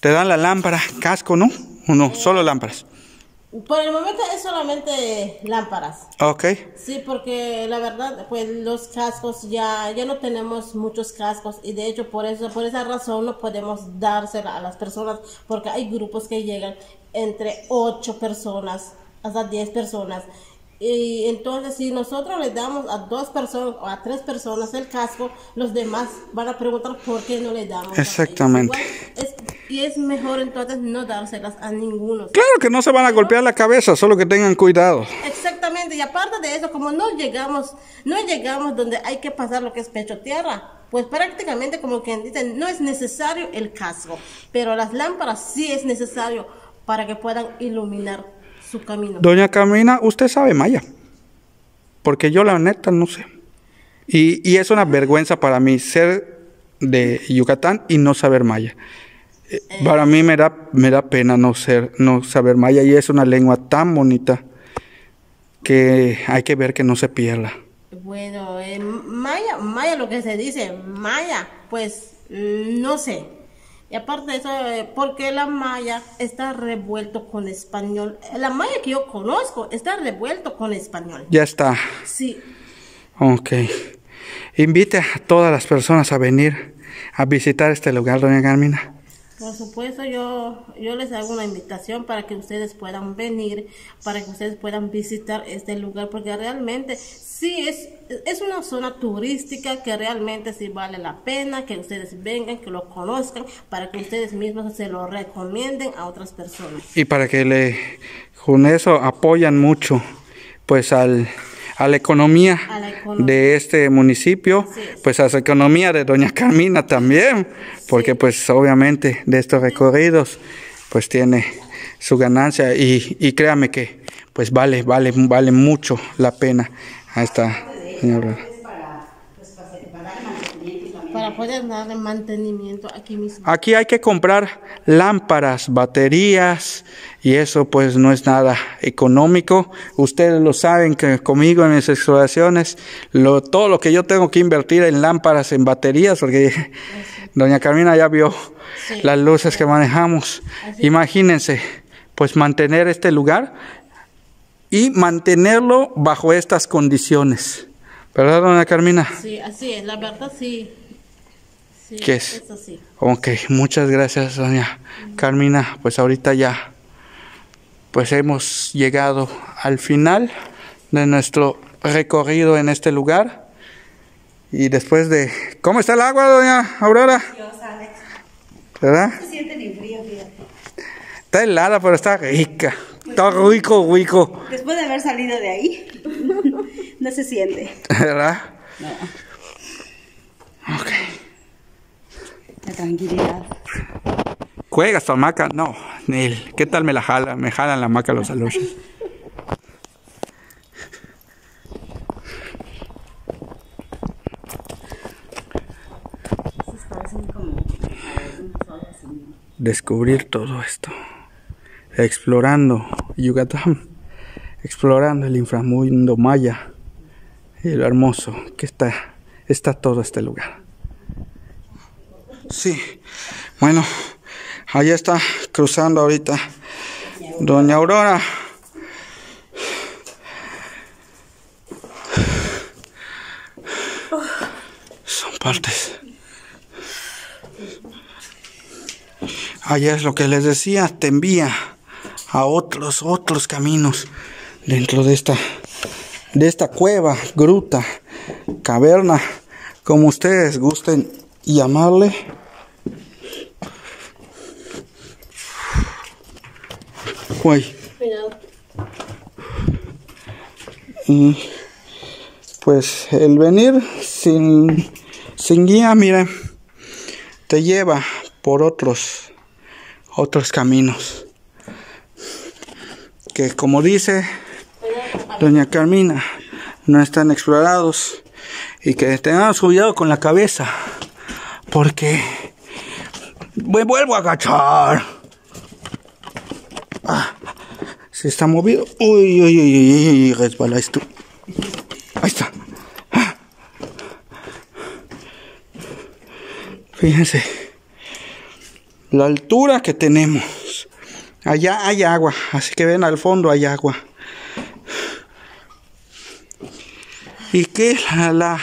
te dan la lámpara, casco, ¿no? ¿O no? Eh, ¿Solo lámparas? Por el momento es solamente lámparas. Ok. Sí, porque la verdad, pues los cascos ya, ya no tenemos muchos cascos y de hecho por eso, por esa razón no podemos dársela a las personas porque hay grupos que llegan entre ocho personas hasta diez personas Y entonces, si nosotros les damos a dos personas o a tres personas el casco, los demás van a preguntar por qué no le damos. Exactamente. Igual, es, y es mejor entonces no dárselas a ninguno. Claro que no se van a golpear la cabeza, solo que tengan cuidado. Exactamente. Y aparte de eso, como no llegamos, no llegamos donde hay que pasar lo que es pecho tierra, pues prácticamente como que dicen, no es necesario el casco, pero las lámparas sí es necesario para que puedan iluminar su camino. Doña Carmina, usted sabe maya, porque yo la neta no sé, y, y es una vergüenza para mí ser de Yucatán y no saber maya. eh, eh, para mí me da, me da pena no ser, no saber maya, y es una lengua tan bonita que hay que ver que no se pierda. Bueno, eh, maya, maya lo que se dice, maya, pues no sé. Y aparte de eso, porque la maya está revuelto con español. La maya que yo conozco está revuelto con español. Ya está. Sí. Ok. Invite a todas las personas a venir a visitar este lugar, doña Carmina. Por supuesto, yo, yo les hago una invitación para que ustedes puedan venir, para que ustedes puedan visitar este lugar, porque realmente sí es, es una zona turística que realmente sí vale la pena que ustedes vengan, que lo conozcan, para que ustedes mismos se lo recomienden a otras personas. Y para que le, con eso apoyan mucho pues al... A la, economía a la economía de este municipio, sí, sí. Pues a la economía de doña Carmina también, porque sí, pues obviamente de estos recorridos pues tiene su ganancia, y, y créame que pues vale, vale, vale mucho la pena a esta señora. Para poder darle mantenimiento aquí mismo. Aquí hay que comprar lámparas, baterías, y eso pues no es nada económico. Ustedes lo saben que conmigo en mis exploraciones, lo, todo lo que yo tengo que invertir en lámparas, en baterías, porque sí, doña Carmina ya vio sí, las luces sí, que manejamos. Así. Imagínense, pues mantener este lugar y mantenerlo bajo estas condiciones. ¿Verdad, doña Carmina? Sí, así es, la verdad sí. Sí, ¿qué es? Eso sí. Ok, muchas gracias, doña uh-huh. Carmina. Pues ahorita ya, pues hemos llegado al final de nuestro recorrido en este lugar. Y después de... ¿Cómo está el agua, doña Aurora? Dios, Alex. ¿Verdad? No se siente ni frío, fíjate. Está helada, pero está rica. Está rico, rico. Después de haber salido de ahí, no se siente. ¿Verdad? No. Ok. La tranquilidad. ¿Juegas tu hamaca? No, Nel. ¿Qué tal me la jala? Me jalan la hamaca los aluches. Descubrir todo esto. Explorando Yucatán. Explorando el inframundo maya. Y lo hermoso que está, está todo este lugar. Sí, bueno, allá está cruzando ahorita doña Aurora. Son partes. Allá es lo que les decía, te envía a otros, otros caminos dentro de esta, de esta cueva, gruta, caverna, como ustedes gusten llamarle. Uy. Y pues el venir sin, sin guía, mire, te lleva por otros, otros caminos. Que como dice doña Carmina, no están explorados, y que tengamos cuidado con la cabeza, porque me vuelvo a agachar. Ah, se está movido. Uy, uy, uy, uy, uy, resbala esto. Ahí está. Ah. Fíjense la altura que tenemos. Allá hay agua, así que ven al fondo hay agua. ¿Y qué? La, la,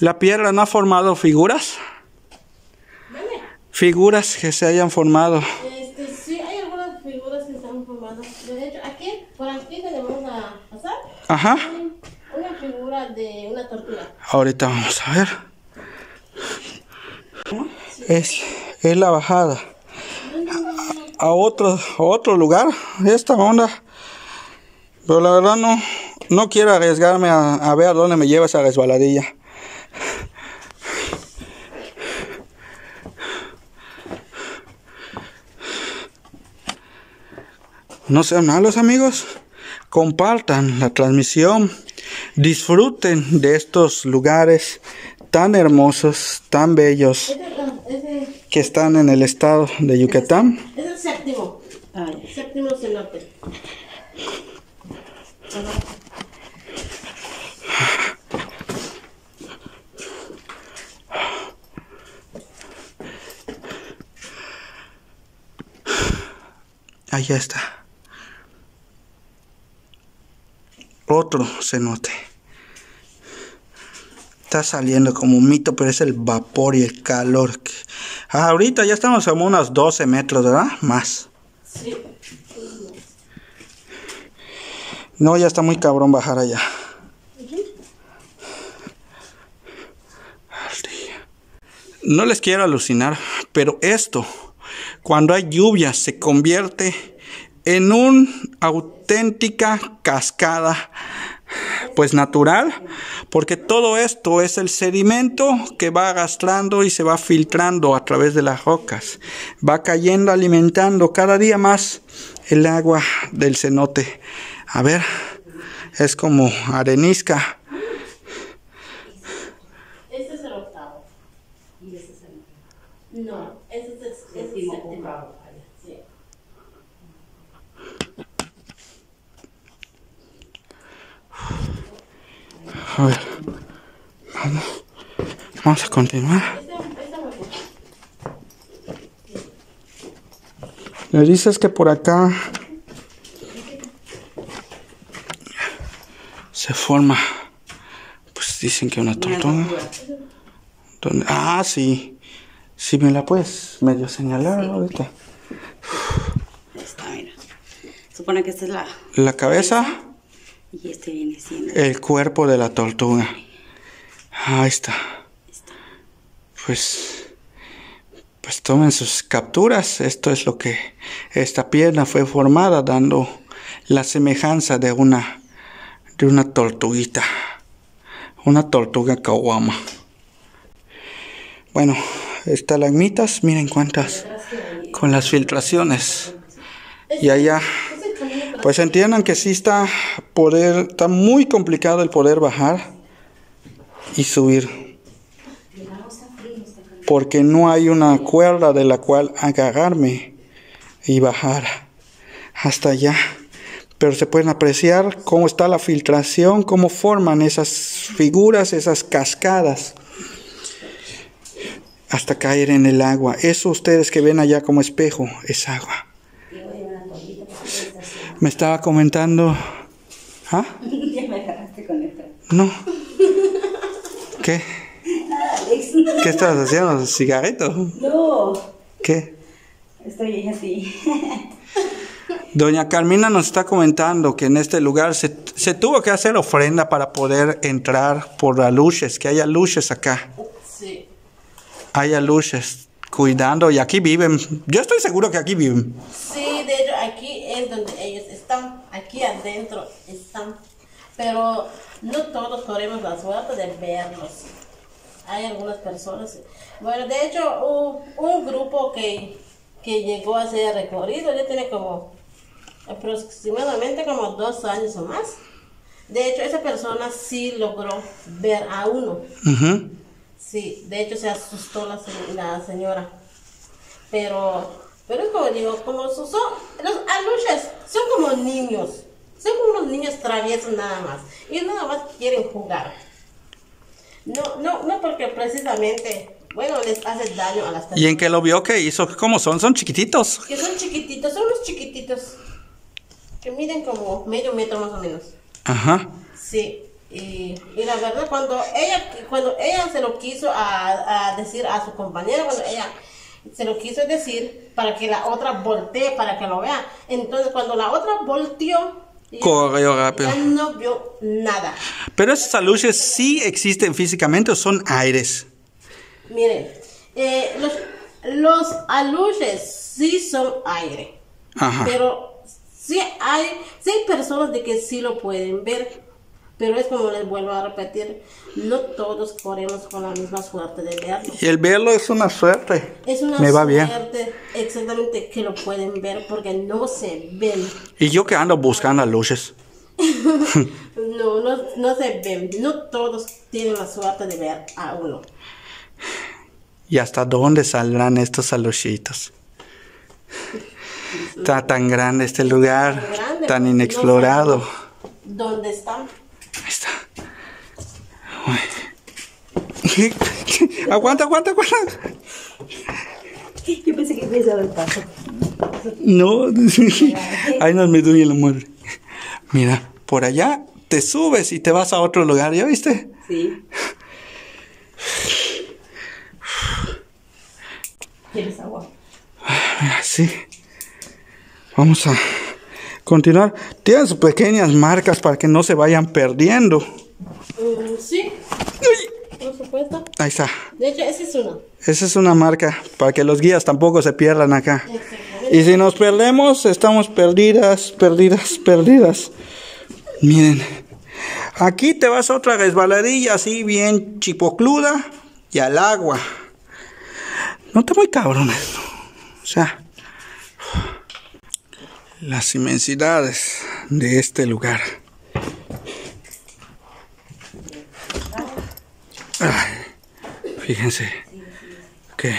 la piedra no ha formado figuras. Figuras que se hayan formado. de dentro. Aquí, por aquí tenemos a pasar. Ajá. Una, una figura de una tortuga. Ahorita vamos a ver. Sí. Es, es la bajada. A, a, otro, a otro lugar. Esta onda. Pero la verdad no, no quiero arriesgarme a, a ver a dónde me lleva esa resbaladilla. No sean malos, amigos, compartan la transmisión, disfruten de estos lugares tan hermosos, tan bellos, que están en el estado de Yucatán. Es el séptimo, el séptimo cenote. Allá está. Otro cenote. Está saliendo como un mito, pero es el vapor y el calor que... ah, ahorita ya estamos a unos doce metros, ¿verdad? Más. Sí. No, ya está muy cabrón bajar allá. Uh-huh. No les quiero alucinar, pero esto, cuando hay lluvia, se convierte en una auténtica cascada, pues natural, porque todo esto es el sedimento que va arrastrando y se va filtrando a través de las rocas, va cayendo, alimentando cada día más el agua del cenote. A ver, es como arenisca. Este es el octavo. Y este es el... no, este es el séptimo. A ver, vamos, vamos a continuar. Me dices que por acá se forma, pues dicen que una tortuga. ¿Dónde? Ah, sí, sí me la puedes medio señalar ahorita. Está, mira. Supone que esta es la... la cabeza. Y este viene siendo el cuerpo de la tortuga. Ahí está. Pues, pues tomen sus capturas. Esto es lo que... esta pierna fue formada dando la semejanza de una... de una tortuguita. Una tortuga caguama. Bueno, estalagmitas. Miren cuántas. Con las filtraciones. Y allá... pues entiendan que sí está poder, está muy complicado el poder bajar y subir, porque no hay una cuerda de la cual agarrarme y bajar hasta allá. Pero se pueden apreciar cómo está la filtración, cómo forman esas figuras, esas cascadas, hasta caer en el agua. Eso ustedes que ven allá como espejo es agua. Me estaba comentando... ¿ah? Ya me agarraste con esto. No. ¿Qué? Alex. ¿Qué estabas haciendo? ¿Cigarrito? No. ¿Qué? Estoy así. Doña Carmina nos está comentando que en este lugar se, se tuvo que hacer ofrenda para poder entrar por las luces, que haya luces acá. Sí. Haya luces cuidando, y aquí viven. Yo estoy seguro que aquí viven. Sí, de hecho aquí es donde ellos están, aquí adentro están, pero no todos corremos la suerte de verlos. Hay algunas personas, bueno, de hecho un, un grupo que, que llegó a hacer recorrido ya tiene como aproximadamente como dos años o más. De hecho esa persona sí logró ver a uno. Uh-huh. Sí, de hecho se asustó la, la señora, pero, pero como digo, como son, son los aluches, son como niños, son como unos niños traviesos nada más, y nada más quieren jugar, no, no, no porque precisamente, bueno, les hace daño a las personas. Y en que lo vio que hizo, ¿cómo son? Son chiquititos. Que son chiquititos, son unos chiquititos, que miden como medio metro más o menos. Ajá. Sí. Y, y la verdad cuando ella cuando ella se lo quiso a, a decir a su compañera, cuando ella Se lo quise decir para que la otra voltee, para que lo vea. Entonces, cuando la otra volteó, corrió rápido. Ya no vio nada. Pero esas aluches sí existen físicamente o son aires. Miren, eh, los, los aluches sí son aire. Ajá. Pero sí hay, sí hay personas de que sí lo pueden ver. Pero es como les vuelvo a repetir, no todos corremos con la misma suerte de verlo. Y el verlo es una suerte. Es una Me va suerte bien. Exactamente, que lo pueden ver porque no se ven. Y yo que ando buscando luces. no, no, no se ven. No todos tienen la suerte de ver a uno. ¿Y hasta dónde saldrán estos aluchitos? Está tan grande este lugar, tan, grande, tan inexplorado. No sé ¿dónde están? Ahí está. Aguanta, aguanta, aguanta. Yo pensé que ibas a dar el paso. No. Ahí no me duele el amor. Mira, por allá te subes y te vas a otro lugar, ¿ya viste? Sí. ¿Quieres agua? Mira, sí. Vamos a continuar. Tienen sus pequeñas marcas para que no se vayan perdiendo. Mm, sí. Uy. Por supuesto. Ahí está. De hecho, esa es una. Esa es una marca para que los guías tampoco se pierdan acá. Y si nos perdemos, estamos perdidas, perdidas, perdidas. Miren. Aquí te vas a otra resbaladilla así bien chipocluda y al agua. No está muy cabrón esto. O sea, las inmensidades de este lugar. Ay, fíjense que,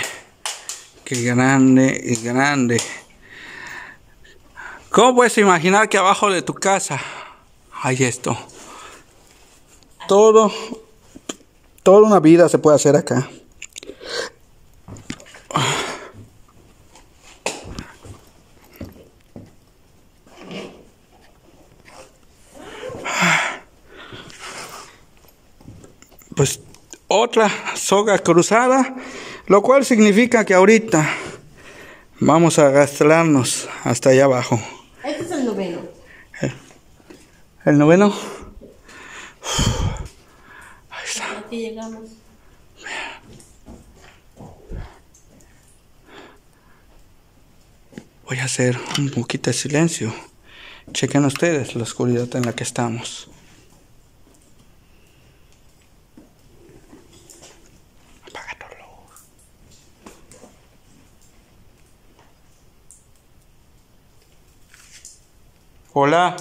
que grande y grande. ¿Cómo puedes imaginar que abajo de tu casa hay esto? Todo, toda una vida se puede hacer acá. Pues otra soga cruzada, lo cual significa que ahorita vamos a arrastrarnos hasta allá abajo. Este es el noveno. ¿El, el noveno? Ahí está. Aquí llegamos. Voy a hacer un poquito de silencio. Chequen ustedes la oscuridad en la que estamos. Hola,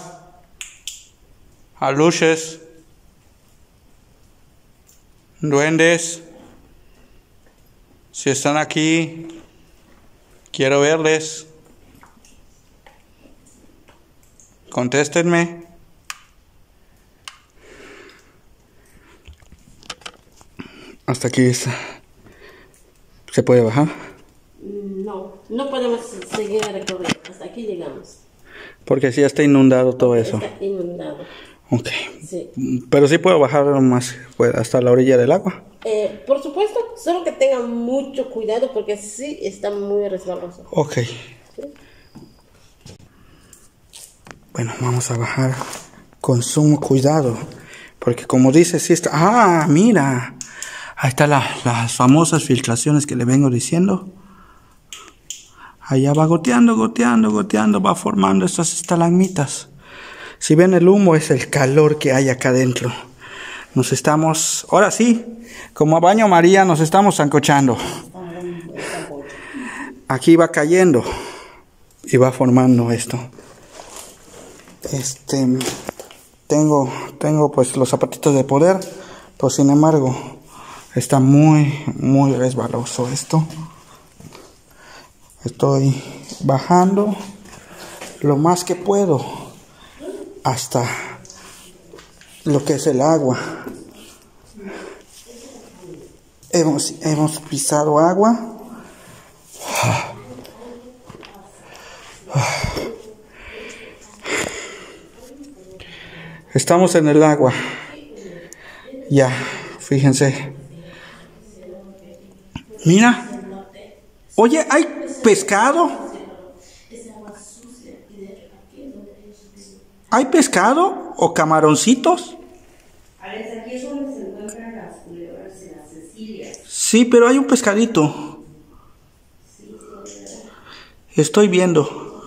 aluches, duendes, si están aquí, quiero verles, contéstenme. Hasta aquí está. ¿Se puede bajar? No, no podemos seguir recorriendo, hasta aquí llegamos. Porque sí está inundado todo eso. Está inundado. Ok. Sí. Pero sí puedo bajar más pues, hasta la orilla del agua. Eh, por supuesto, solo que tengan mucho cuidado porque sí está muy resbaloso. Ok. ¿Sí? Bueno, vamos a bajar con sumo cuidado. Porque como dice, sí está... ¡Ah, mira! Ahí están la, las famosas filtraciones que le vengo diciendo. Allá va goteando, goteando, goteando, va formando estas estalagmitas. Si ven el humo, es el calor que hay acá adentro. Nos estamos, ahora sí, como a baño María, nos estamos zancochando. Aquí va cayendo y va formando esto. Este, tengo, tengo pues los zapatitos de poder, pero sin embargo, está muy, muy resbaloso esto. Estoy bajando lo más que puedo hasta lo que es el agua. Hemos, hemos pisado agua. Estamos en el agua. Ya, fíjense. Mira. Oye, ¿hay pescado? ¿Hay pescado o camaroncitos? Aquí es donde se encuentran las culebras en las Cecilias. Sí, pero hay un pescadito. Estoy viendo.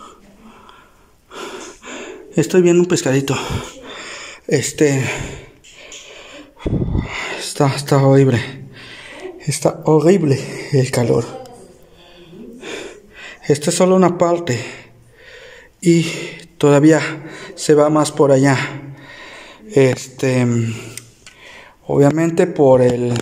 Estoy viendo un pescadito. Este... Está, está horrible. Está horrible el calor. Esta es solo una parte. Y todavía se va más por allá. Este... Obviamente por el...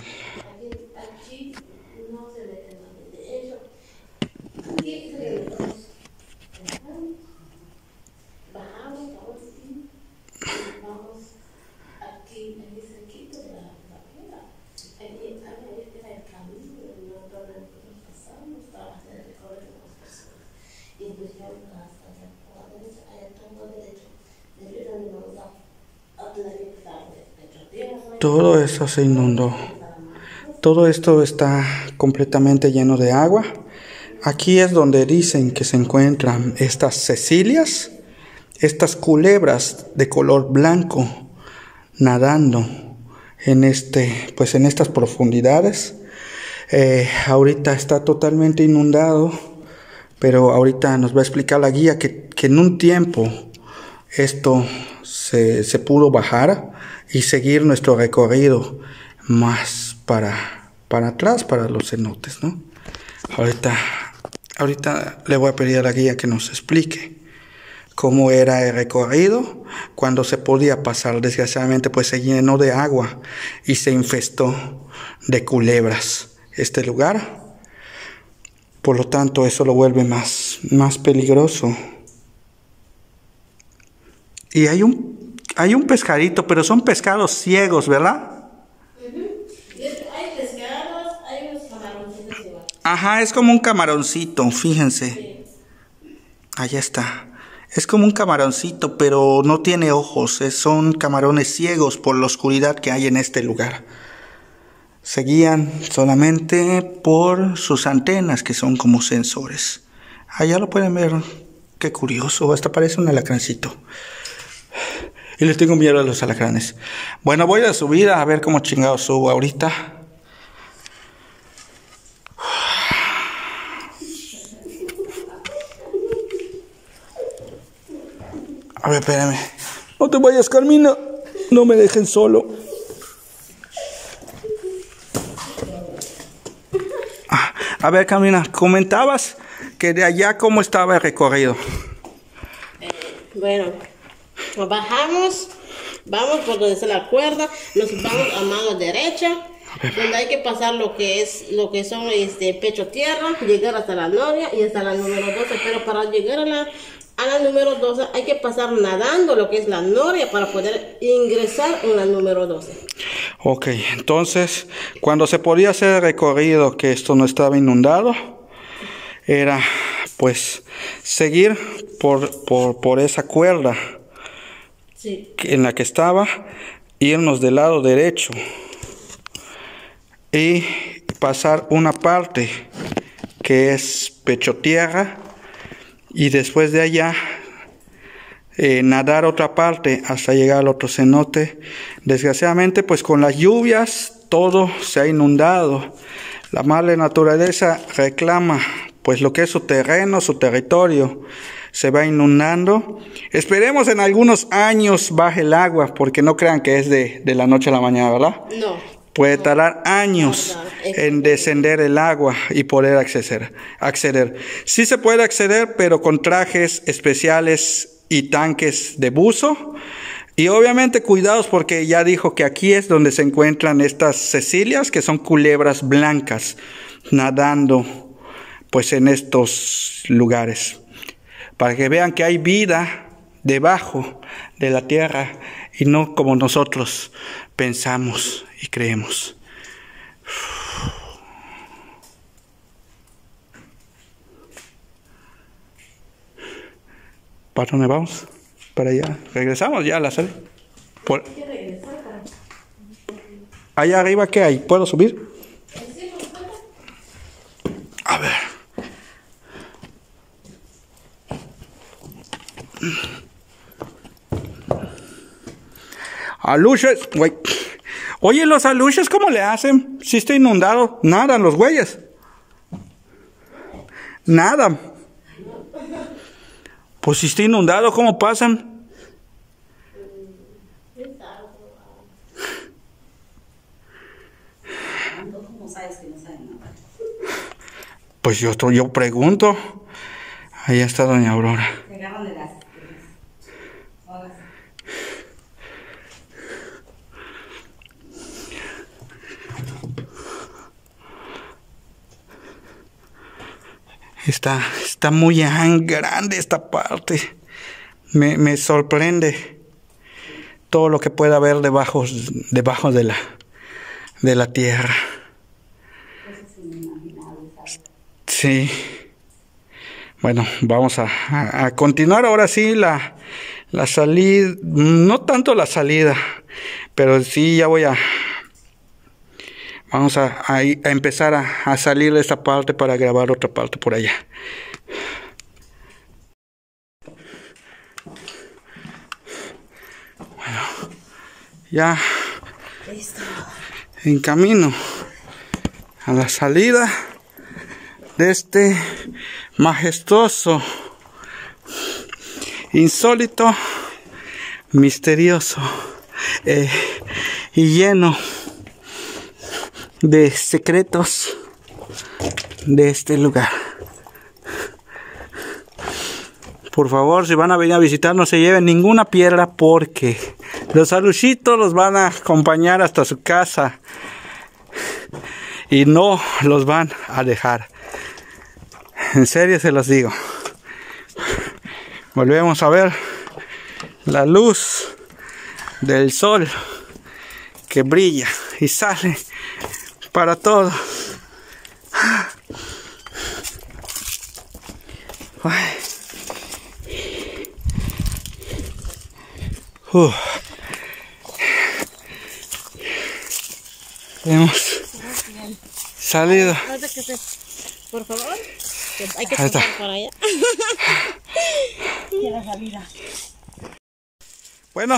Todo eso se inundó. Todo esto está completamente lleno de agua. Aquí es donde dicen que se encuentran estas Cecilias, estas culebras de color blanco nadando en este, pues en estas profundidades. Eh, ahorita está totalmente inundado, pero ahorita nos va a explicar la guía que, que en un tiempo esto se, se pudo bajar y seguir nuestro recorrido más para, para atrás, para los cenotes, ¿no? Ahorita, ahorita le voy a pedir a la guía que nos explique cómo era el recorrido, cuando se podía pasar. Desgraciadamente, pues se llenó de agua y se infestó de culebras este lugar. Por lo tanto, eso lo vuelve más, más peligroso. Y hay un Hay un pescadito, pero son pescados ciegos, ¿verdad? Uh-huh. Hay pescados, hay unos camaroncitos igual. Ajá, es como un camaroncito, fíjense. Sí. Allá está. Es como un camaroncito, pero no tiene ojos. Eh, son camarones ciegos por la oscuridad que hay en este lugar. Se guían solamente por sus antenas, que son como sensores. Allá lo pueden ver. Qué curioso, hasta parece un alacrancito. Y les tengo miedo a los alacranes. Bueno, voy a subir a ver cómo chingados subo ahorita. A ver, espérame. No te vayas, Carmina. No me dejen solo. Ah, a ver, Carmina, comentabas que de allá cómo estaba el recorrido. Eh, bueno... Nos bajamos, vamos por donde está la cuerda, nos vamos a mano derecha, donde hay que pasar lo que es, lo que son este pecho tierra, llegar hasta la novia y hasta la número doce, pero para llegar a la, a la número doce hay que pasar nadando lo que es la noria para poder ingresar en la número doce. Ok, entonces cuando se podía hacer el recorrido que esto no estaba inundado, era pues seguir por, por, por esa cuerda. Sí. En la que estaba, irnos del lado derecho y pasar una parte que es pecho tierra y después de allá eh, nadar otra parte hasta llegar al otro cenote. Desgraciadamente, pues con las lluvias todo se ha inundado. La madre naturaleza reclama pues lo que es su terreno, su territorio. Se va inundando. Esperemos en algunos años baje el agua, porque no crean que es de, de la noche a la mañana, ¿verdad? No. Puede no, tardar años no, no, en descender el agua y poder acceder, acceder. Sí se puede acceder, pero con trajes especiales y tanques de buzo. Y obviamente cuidados, porque ya dijo que aquí es donde se encuentran estas Cecilias, que son culebras blancas, nadando pues en estos lugares. Para que vean que hay vida debajo de la tierra y no como nosotros pensamos y creemos. ¿Para dónde vamos? Para allá. ¿Regresamos ya a la sala? Por... ¿Allá arriba qué hay? ¿Puedo subir? A ver. Aluches, güey. Oye, los aluches, ¿cómo le hacen? Si está inundado. Nadan los güeyes. Nada. Pues si está inundado, ¿cómo pasan? Pues yo, estoy, yo pregunto. Ahí está doña Aurora. Está, está muy grande esta parte. Me, me sorprende todo lo que pueda haber debajo, debajo de la de la tierra. Sí. Bueno, vamos a, a, a continuar ahora sí la, la salida. No tanto la salida, pero sí ya voy a... Vamos a, a, a empezar a, a salir de esta parte para grabar otra parte por allá. Bueno, ya listo. En camino a la salida de este majestuoso, insólito, misterioso eh, y lleno de secretos de este lugar. Por favor, si van a venir a visitar, no se lleven ninguna piedra, porque los aluchitos los van a acompañar hasta su casa y no los van a dejar. En serio se los digo. Volvemos a ver la luz del sol que brilla y sale para todo. Uh. Hemos salido. Por favor, hay que pasar por allá. Y la salida. Bueno,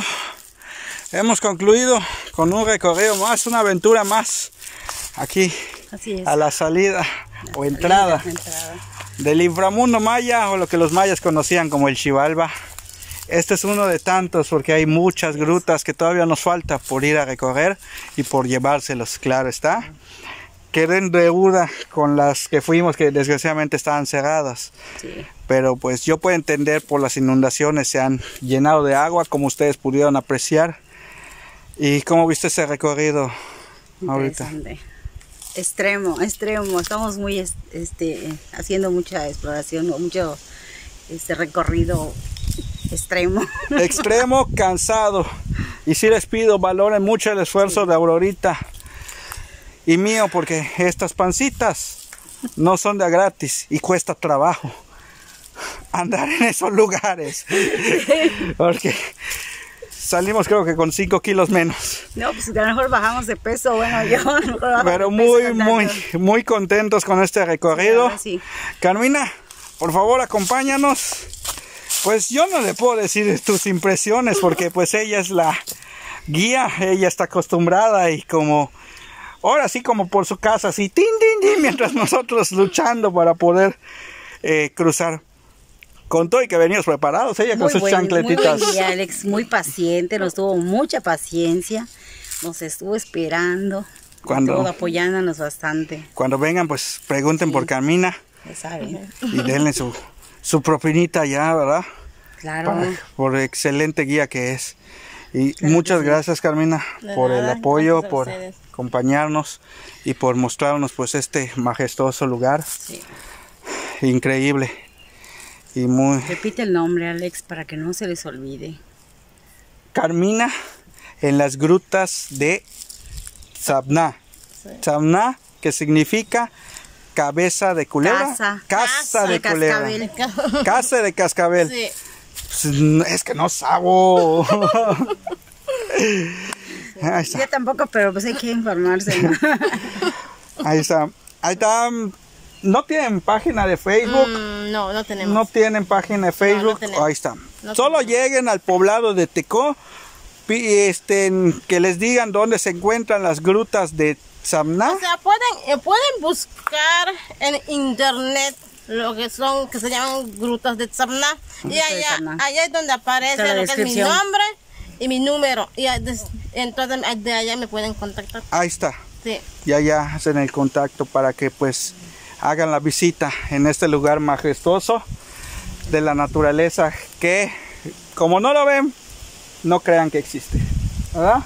hemos concluido con un recorrido más, una aventura más. Aquí, a la salida la o salida, entrada, entrada del inframundo maya, o lo que los mayas conocían como el Xibalba. Este es uno de tantos, porque hay muchas grutas que todavía nos falta por ir a recorrer y por llevárselos, claro está. Queden deuda con las que fuimos, que desgraciadamente estaban cerradas. Sí. Pero pues yo puedo entender, por las inundaciones se han llenado de agua, como ustedes pudieron apreciar. ¿Y cómo viste ese recorrido ahorita? Extremo, extremo, estamos muy este, haciendo mucha exploración, mucho este recorrido extremo. Extremo, cansado. Y sí les pido, valoren mucho el esfuerzo sí. de Aurorita y mío, porque estas pancitas no son de a gratis y cuesta trabajo andar en esos lugares. Porque salimos creo que con cinco kilos menos. No, pues a lo mejor bajamos de peso, bueno yo. Pero muy, muy, muy contentos con este recorrido. Sí, sí. Carmina, por favor acompáñanos. Pues yo no le puedo decir tus impresiones, porque pues ella es la guía, ella está acostumbrada y como... Ahora sí como por su casa, así, tin, tin, tin, mientras nosotros luchando para poder eh, cruzar. Con todo y que venimos preparados, ella con sus buen, chancletitas. Muy buen día, Alex, muy paciente, nos tuvo mucha paciencia, nos estuvo esperando, cuando, nos estuvo apoyándonos bastante. Cuando vengan, pues pregunten sí. por Carmina. Ya saben. Y denle su, su propinita ya, ¿verdad? Claro. Para, por excelente guía que es. Y claro muchas sí. gracias, Carmina, de por nada, el apoyo, por ustedes. acompañarnos y por mostrarnos pues este majestuoso lugar. Sí. Increíble. Y muy... Repite el nombre, Alex, para que no se les olvide. Carmina, en las grutas de Tzabnah. Sí. Tzabnah, que significa cabeza de culebra. Casa, casa, casa de, de culebra. Cascabel. Casa de cascabel. Sí. Pues, es que no sabo. Sí. Yo tampoco, pero pues hay que informarse, ¿no? Ahí está. Ahí está. ¿No tienen página de Facebook? Mm, no, no tenemos. ¿No tienen página de Facebook? No, no tenemos. Ahí está. No Solo tenemos. Lleguen al poblado de Tecoh, este, que les digan dónde se encuentran las grutas de Tzabnah. O sea, pueden, pueden buscar en internet lo que son, que se llaman grutas de Tzabnah. Y allá, allá es donde aparece lo que es mi nombre y mi número. Y entonces de allá me pueden contactar. Ahí está. Sí. Y allá hacen el contacto para que pues hagan la visita en este lugar majestuoso de la naturaleza que, como no lo ven, no crean que existe, ¿verdad?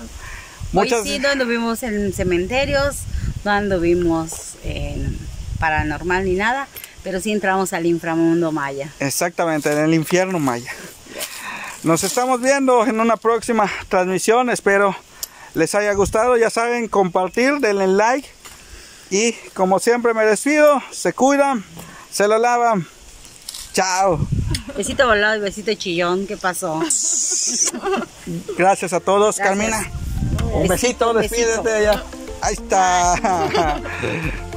Muchas... Hoy sí, no anduvimos en cementerios, no anduvimos en paranormal ni nada, pero sí entramos al inframundo maya. Exactamente, en el infierno maya. Nos estamos viendo en una próxima transmisión, espero les haya gustado. Ya saben, compartir, denle like. Y como siempre me despido, se cuidan, se lo lavan. Chao. Besito volado y besito chillón. ¿Qué pasó? Gracias a todos. Gracias. Carmina, un besito, besito, despídete de ella. Ahí está.